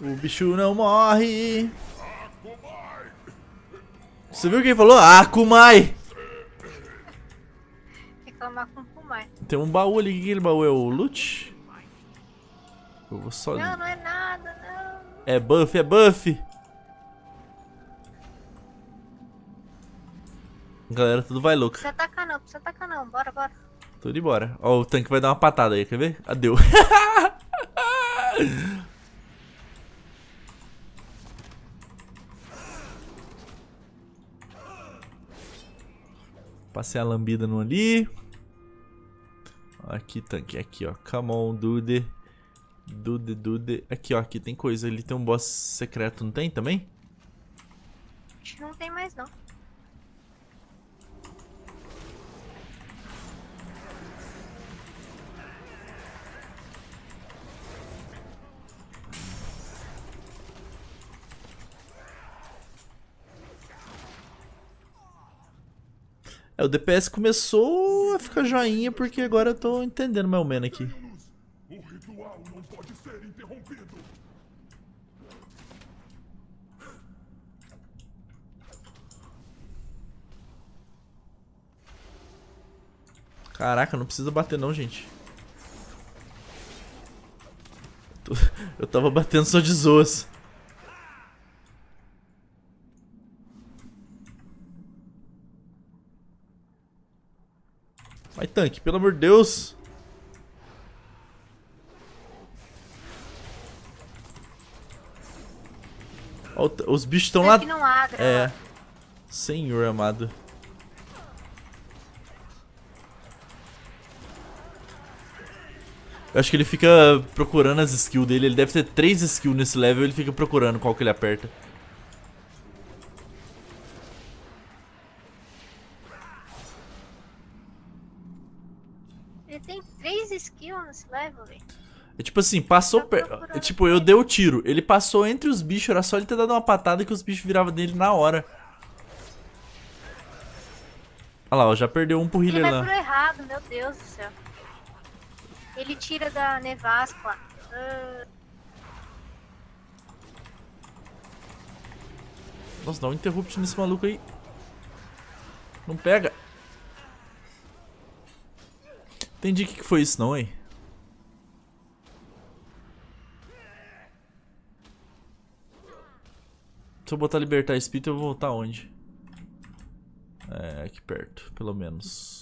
O bicho não morre. Você viu quem falou? Ah, Kumai! Reclamar com Kumai. Tem um baú ali. O que aquele baú é? O loot? Eu vou só... Não, não é nada, não. É buff, é buff. Galera, tudo vai louco. Precisa atacar não, bora, bora. Tudo e bora. Ó, o tanque vai dar uma patada aí, quer ver? Adeus. Passei a lambida no ali. Aqui, tanque, aqui, ó. Come on, dude. Dude, dude. Aqui, ó, aqui tem coisa. Ele tem um boss secreto, não tem também? Acho que não tem mais, não. É, o DPS começou a ficar joinha porque agora eu tô entendendo mais ou menos aqui. O ritual não pode ser interrompido. Caraca, não precisa bater não, gente. Eu tava batendo só de zoas. Vai, tanque, pelo amor de Deus. Ó, os bichos estão lá. Não agra, é. Senhor amado. Eu acho que ele fica procurando as skills dele. Ele deve ter 3 skills nesse level. Ele fica procurando qual que ele aperta. É tipo assim, passou perto. Tipo, eu dei o tiro, ele passou entre os bichos, era só ele ter dado uma patada que os bichos viravam dele na hora. Olha lá, ó, já perdeu um pro healer lá. Ele vai pro errado, meu Deus do céu. Ele tira da nevasca. Nossa, dá um interrupt nesse maluco aí. Não pega. Entendi o que foi isso não, hein? Se eu botar libertar espírito, eu vou voltar onde? É, aqui perto, pelo menos.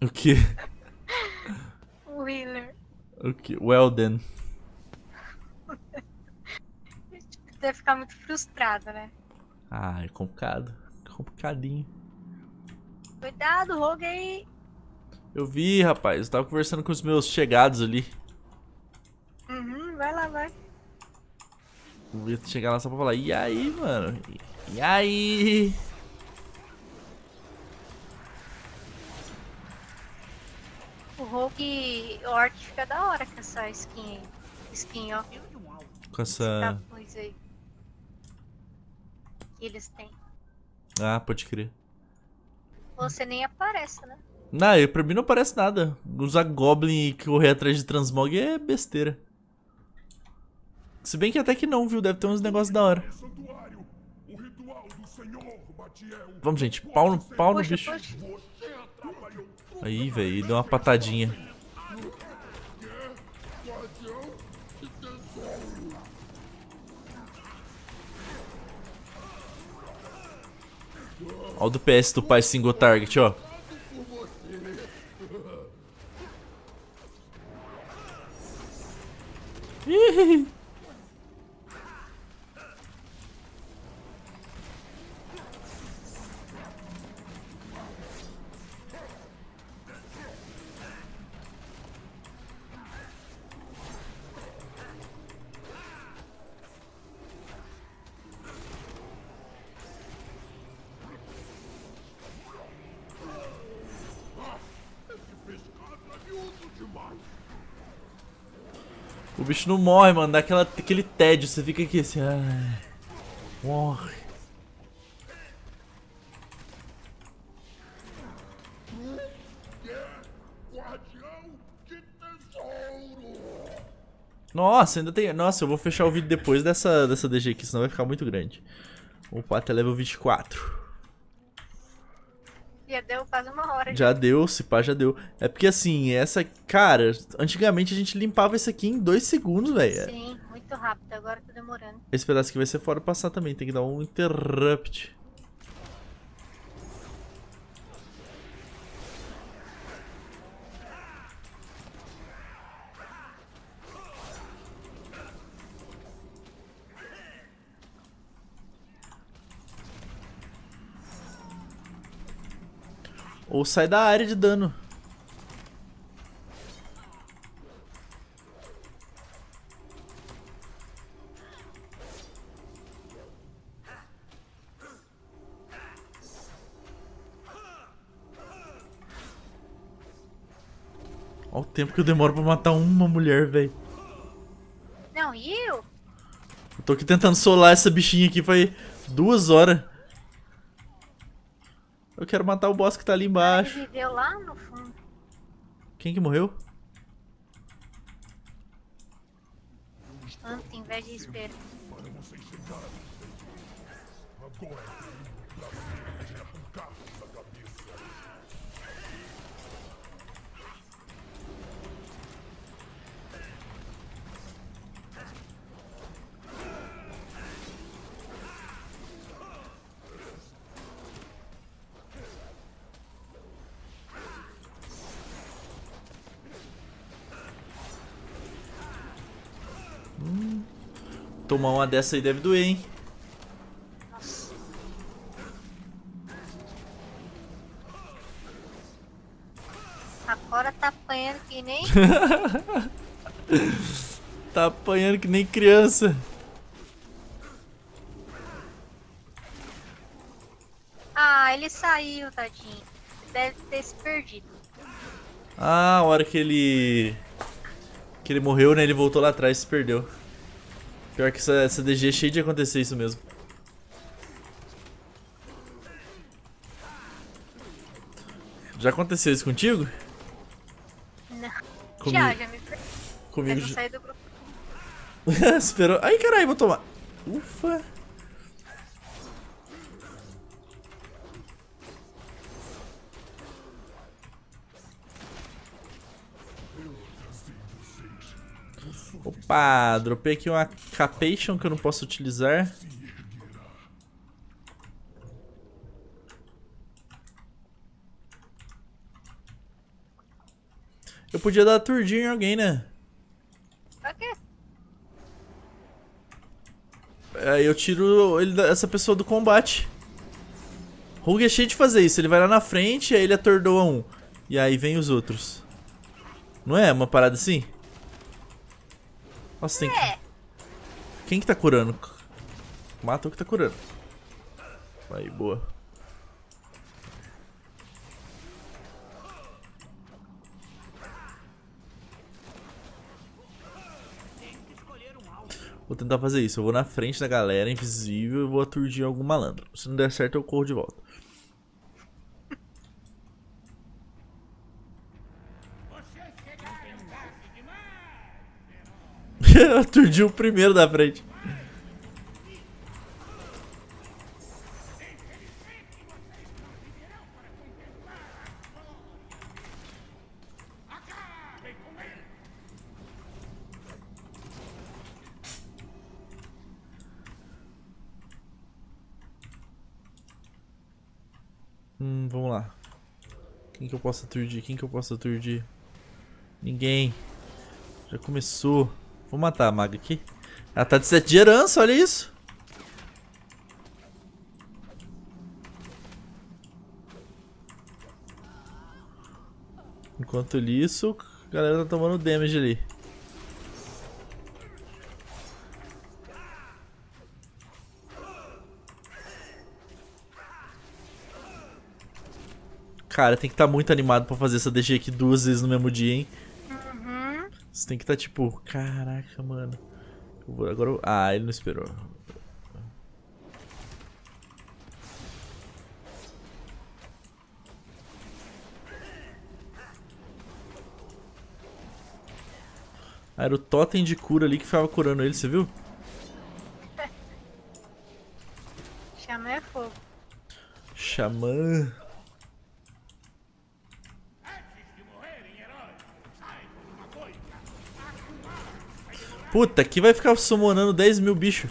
O que? Wheeler. O que? Well then. Deve ficar muito frustrado, né? Ah, é complicado. Complicadinho. Cuidado, Rogue aí. Eu vi, rapaz. Eu tava conversando com os meus chegados ali. Uhum, vai lá, vai. Eu ia chegar lá só pra falar, e aí, mano? E aí? O Rogue Orc fica da hora com essa skin aí. Skin, ó. Com essa... aí. Eles têm. Ah, pode crer. Você nem aparece, né? Não, pra mim não aparece nada. Usar Goblin e correr atrás de Transmog é besteira. Se bem que até que não, viu? Deve ter uns negócios da hora. Vamos, gente. Pau no bicho. Aí, velho. Deu uma patadinha. Olha o DPS do pai single target, ó. O bicho não morre, mano. Dá aquele tédio. Você fica aqui assim... Ai, morre. Nossa, ainda tem... Nossa, eu vou fechar o vídeo depois dessa DG aqui, senão vai ficar muito grande. O pato é level 24. Já deu quase uma hora. Já deu, se pá, já deu. É porque assim, essa... Cara, antigamente a gente limpava isso aqui em 2 segundos, velho. Sim, muito rápido, agora tá demorando. Esse pedaço aqui vai ser fora passar também, tem que dar um interrupt. Ou sai da área de dano. Olha o tempo que eu demoro pra matar uma mulher, velho. Não, eu? Eu tô aqui tentando solar essa bichinha aqui faz 2 horas. Eu quero matar o boss que tá ali embaixo. Viveu lá no fundo. Quem que morreu? Antes, em vez de esperar. Tomar uma dessa aí deve doer, hein? Nossa. Agora tá apanhando que nem... Tá apanhando que nem criança. Ah, ele saiu, tadinho. Deve ter se perdido. Ah, a hora que ele morreu, né? Ele voltou lá atrás e se perdeu. Pior que essa DG é cheia de acontecer isso mesmo. Já aconteceu isso contigo? Não. Comigo. Já me perdi. Comigo. Eu já saí do grupo. Esperou. Ai, caralho, vou tomar. Ufa. Opa, dropei aqui uma capation que eu não posso utilizar. Eu podia dar turdinho em alguém, né? Pra quê? Aí eu tiro essa pessoa do combate. Rogue é cheio de fazer isso, ele vai lá na frente e aí ele atordoa um. E aí vem os outros. Não é uma parada assim? Nossa, tem que... Quem que tá curando? Mata o que tá curando. Aí, boa. Vou tentar fazer isso. Eu vou na frente da galera, invisível, e vou aturdir algum malandro. Se não der certo, eu corro de volta. Eu aturdi o primeiro da frente. Vamos lá. Quem que eu posso aturdir? Quem que eu posso aturdir? Ninguém. Já começou. Vou matar a maga aqui. Ela tá de 7 de herança, olha isso. Enquanto isso, a galera tá tomando damage ali. Cara, tem que estar muito animado pra fazer essa DG aqui 2 vezes no mesmo dia, hein? Uhum. Você tem que estar tipo, caraca, mano. Eu vou agora... Ah, ele não esperou. Ah, era o totem de cura ali que ficava curando ele, você viu? Xamã é fogo. Xamã... Puta, aqui vai ficar summonando 10 mil bichos.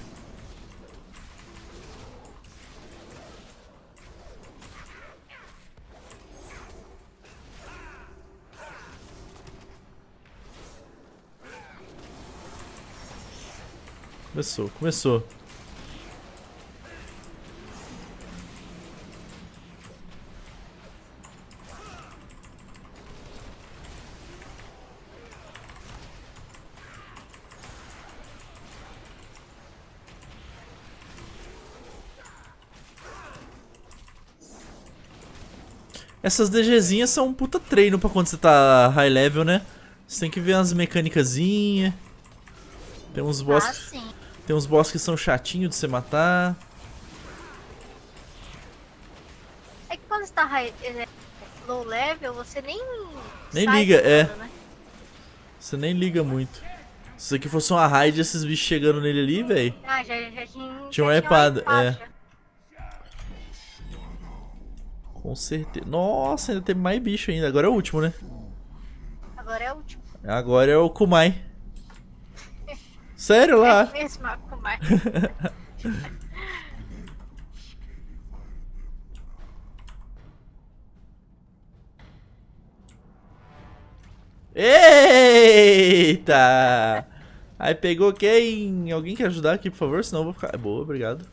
Começou, começou. Essas DGzinhas são um puta treino pra quando você tá high level, né? Você tem que ver umas mecânicazinhas. Tem uns boss... Ah, sim. Tem uns boss que são chatinhos de você matar. É que quando você tá high, low level, você nem liga, é. Né? Você nem liga muito. Se isso aqui fosse uma raid, esses bichos chegando nele ali, velho. Ah, já tinha uma epada, é. Com certeza. Nossa, ainda tem mais bicho ainda. Agora é o último, né? Agora é o último. Agora é o Kumai. Sério lá? É mesmo, a Kumai. Eita! Aí pegou quem? Alguém quer ajudar aqui, por favor? Senão eu vou ficar... Boa, obrigado.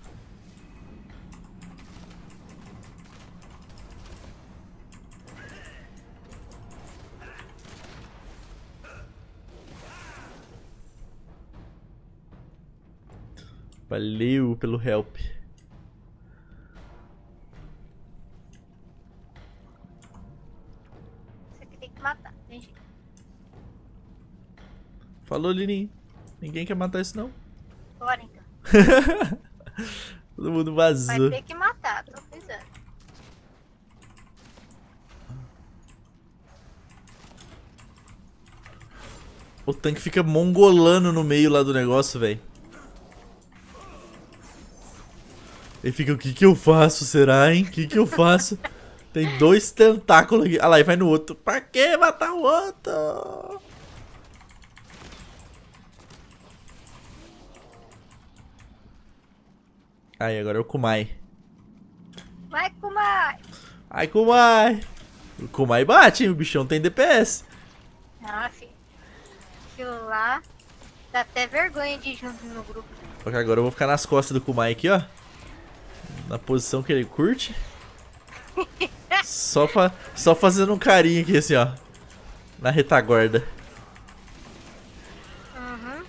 Valeu pelo help. Isso aqui tem que matar, hein? Falou, Lininho. Ninguém quer matar isso, não. Bora, então. Todo mundo vazou. Vai ter que matar, tô precisando. O tanque fica mongolando no meio lá do negócio, velho. Ele fica, o que que eu faço, será, hein? O que que eu faço? Tem 2 tentáculos aqui. Ah lá, e vai no outro. Pra que matar o outro? Aí, agora é o Kumai. Vai, Kumai! Ai, Kumai! O Kumai bate, hein? O bichão tem DPS. Ah, filho. Aquilo lá dá até vergonha de ir junto no grupo. Ok, agora eu vou ficar nas costas do Kumai aqui, ó. Na posição que ele curte. Só fazendo um carinho aqui, assim, ó. Na retaguarda. Uhum.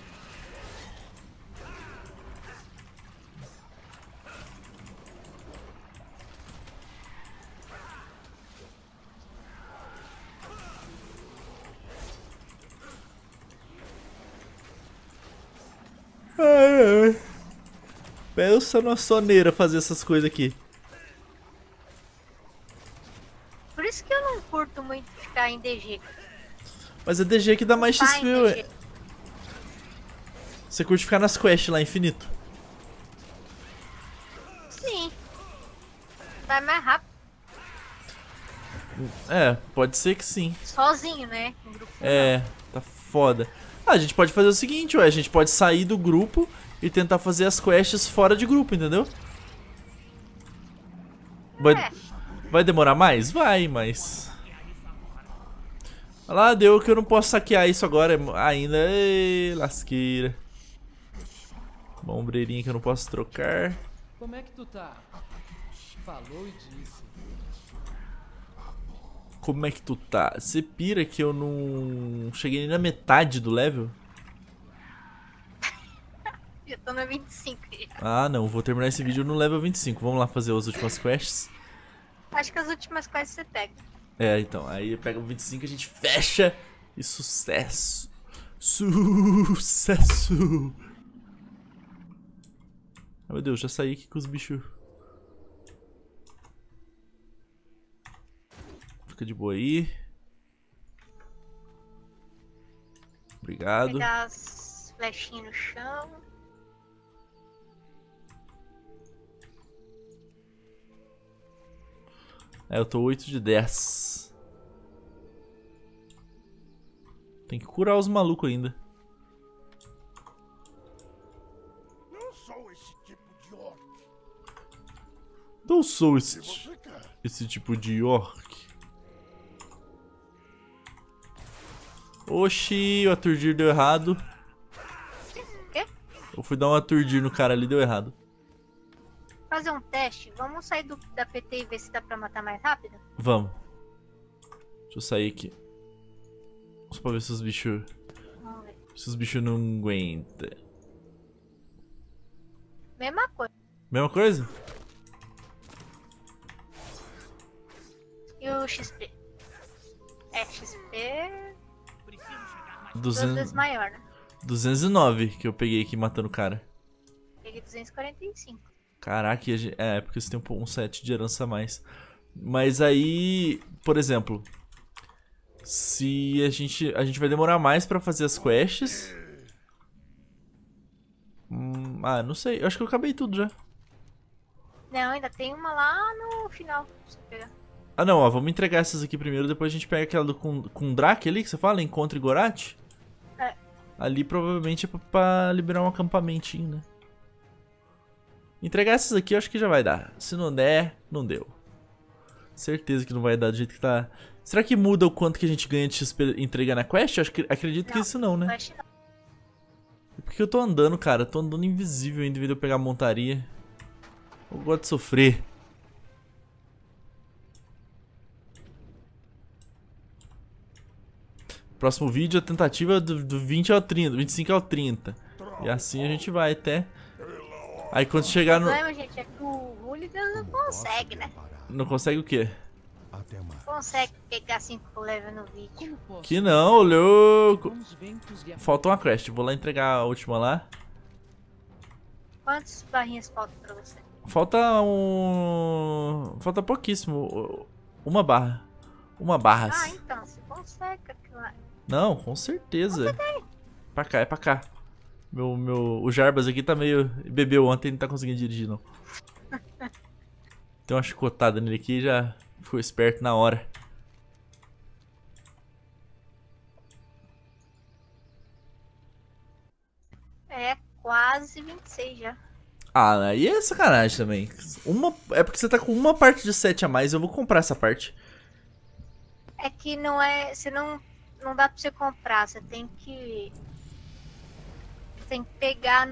Ai, ai. Pensa numa soneira fazer essas coisas aqui. Por isso que eu não curto muito ficar em DG. Mas é DG que dá mais XP, ué. Você curte ficar nas quests lá, infinito? Sim. Vai mais rápido. É, pode ser que sim. Sozinho, né? Um grupo é, tá foda. Ah, a gente pode fazer o seguinte, ué. A gente pode sair do grupo... E tentar fazer as quests fora de grupo, entendeu? Vai demorar mais? Vai, mas... Olha lá, deu que eu não posso saquear isso agora ainda. Ei, lasqueira. Uma ombreirinha que eu não posso trocar. Como é que tu tá? Falou e disse. Como é que tu tá? Você pira que eu não cheguei nem na metade do level? Eu tô no 25 já. Ah, não. Vou terminar esse vídeo no level 25. Vamos lá fazer as últimas quests? Acho que as últimas quests você pega. É, então, aí pega o 25, a gente fecha e sucesso. Sucesso! Ai, meu Deus, já saí aqui com os bichos. Fica de boa aí. Obrigado. Vou pegar as flechinhas no chão. É, eu tô 8 de 10. Tem que curar os malucos ainda. Não sou esse tipo de orc. Não sou esse tipo de orc. Oxi, o aturdir deu errado. Quê? Eu fui dar um aturdir no cara ali, deu errado. Fazer um teste, vamos sair da PT e ver se dá pra matar mais rápido? Vamos. Deixa eu sair aqui. Só pra ver se os bichos... Vamos ver. Se os bichos não aguentam. Mesma coisa. Mesma coisa? E o XP? É, XP... 200... maior, né? 209 que eu peguei aqui matando o cara. Peguei 245. Caraca, é porque você tem um set de herança a mais. Mas aí, por exemplo, se a gente vai demorar mais pra fazer as quests. Ah, não sei, eu acho que eu acabei tudo já. Não, ainda tem uma lá no final pra você pegar. Ah não, ó, vamos entregar essas aqui primeiro. Depois a gente pega aquela do Kundrake ali, que você fala, Encontre Gorat. É. Ali provavelmente é pra liberar um acampamentinho, né? Entregar essas aqui eu acho que já vai dar. Se não der, não deu. Certeza que não vai dar do jeito que tá. Será que muda o quanto que a gente ganha de XP entregar na quest? Eu acho que, acredito que isso não, né? Quest não. Por que eu tô andando, cara? Eu tô andando invisível ainda, devido eu pegar a montaria. Eu gosto de sofrer. Próximo vídeo, a tentativa do 20 ao 30, 25 ao 30. E assim a gente vai até... Aí quando chegar no... O problema, gente, é que o Rooligans não consegue, né? Não consegue o quê? Não consegue pegar 5 level no vídeo. Que não, louco! Faltou uma quest, vou lá entregar a última lá. Quantas barrinhas faltam pra você? Falta pouquíssimo. Uma barra. Uma barra. Ah, então, você consegue aquilo lá. Não, com certeza. Pra cá, é pra cá. O Jarbas aqui tá meio... Bebeu ontem, não tá conseguindo dirigir, não. Tem uma chicotada nele aqui, já ficou esperto na hora. É, quase 26 já. Ah, aí é sacanagem também. É porque você tá com uma parte de 7 a mais, eu vou comprar essa parte. É que não é... Você não dá pra você comprar, você tem que... Tem que pegar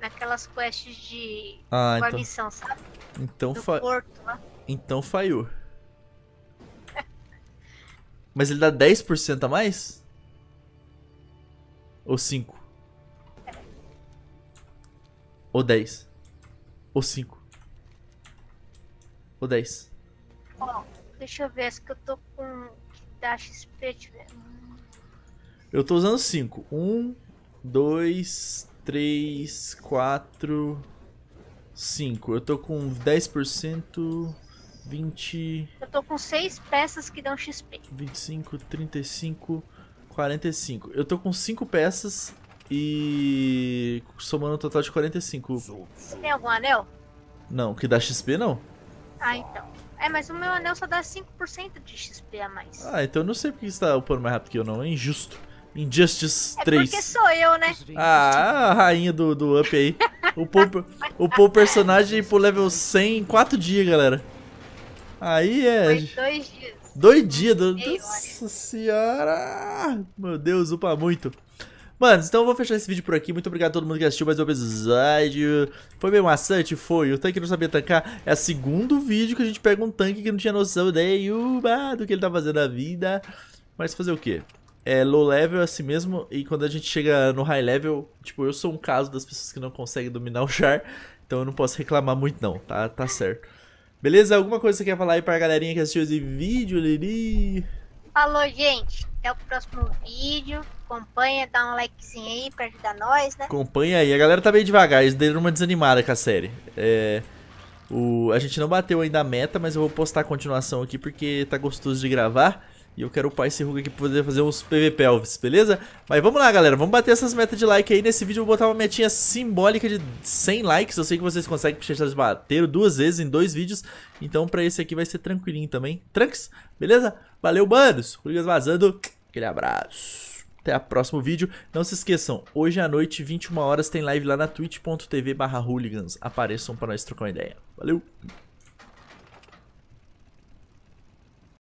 naquelas quests de guarnição, então, sabe? Então porto, lá. Então falhou. Mas ele dá 10% a mais? Ou 5? É. Ou 10? Ou 5? Ou 10? Ó, deixa eu ver, acho que eu tô com... Dá XP, deixa eu ver. Eu tô usando 5. 1, 2, 3, 4, 5. Eu tô com 10%, 20... Eu tô com 6 peças que dão XP. 25, 35, 45. Eu tô com 5 peças e... Somando um total de 45. Você tem algum anel? Não, que dá XP não. Ah, então. É, mas o meu anel só dá 5% de XP a mais. Ah, então eu não sei porque você tá upando mais rápido que eu não, é injusto. Injustice 3. É porque sou eu, né? Ah, a rainha do up aí. Upou o personagem pro level 100 em 4 dias, galera. Aí é... Foi 2 dias. 2 dias. Nossa senhora. Meu Deus, upa muito. Mano, então eu vou fechar esse vídeo por aqui. Muito obrigado a todo mundo que assistiu mais um episódio. Foi meio maçante, foi. O tanque não sabia tancar. É o segundo vídeo que a gente pega um tanque que não tinha noção nenhuma do que ele tá fazendo na vida. Mas fazer o quê? É low level assim mesmo, e quando a gente chega no high level, tipo, eu sou um caso das pessoas que não conseguem dominar o char, então eu não posso reclamar muito não, tá certo. Beleza? Alguma coisa que você quer falar aí pra galerinha que assistiu esse vídeo, Lili? Falou, gente. Até o próximo vídeo. Acompanha, dá um likezinho aí pra ajudar nós, né? Acompanha aí. A galera tá meio devagar, eles deram uma desanimada com a série. A gente não bateu ainda a meta, mas eu vou postar a continuação aqui porque tá gostoso de gravar. E eu quero upar esse Rogue aqui pra poder fazer uns PVPelves, beleza? Mas vamos lá, galera, vamos bater essas metas de like aí. Nesse vídeo eu vou botar uma metinha simbólica de 100 likes. Eu sei que vocês conseguem, porque vocês bateram 2 vezes em 2 vídeos. Então pra esse aqui vai ser tranquilinho também. Tranks, beleza? Valeu, manos! Rooligans vazando, aquele abraço. Até o próximo vídeo. Não se esqueçam, hoje à noite, 21 horas, tem live lá na twitch.tv/rooligans. Apareçam pra nós trocar uma ideia. Valeu!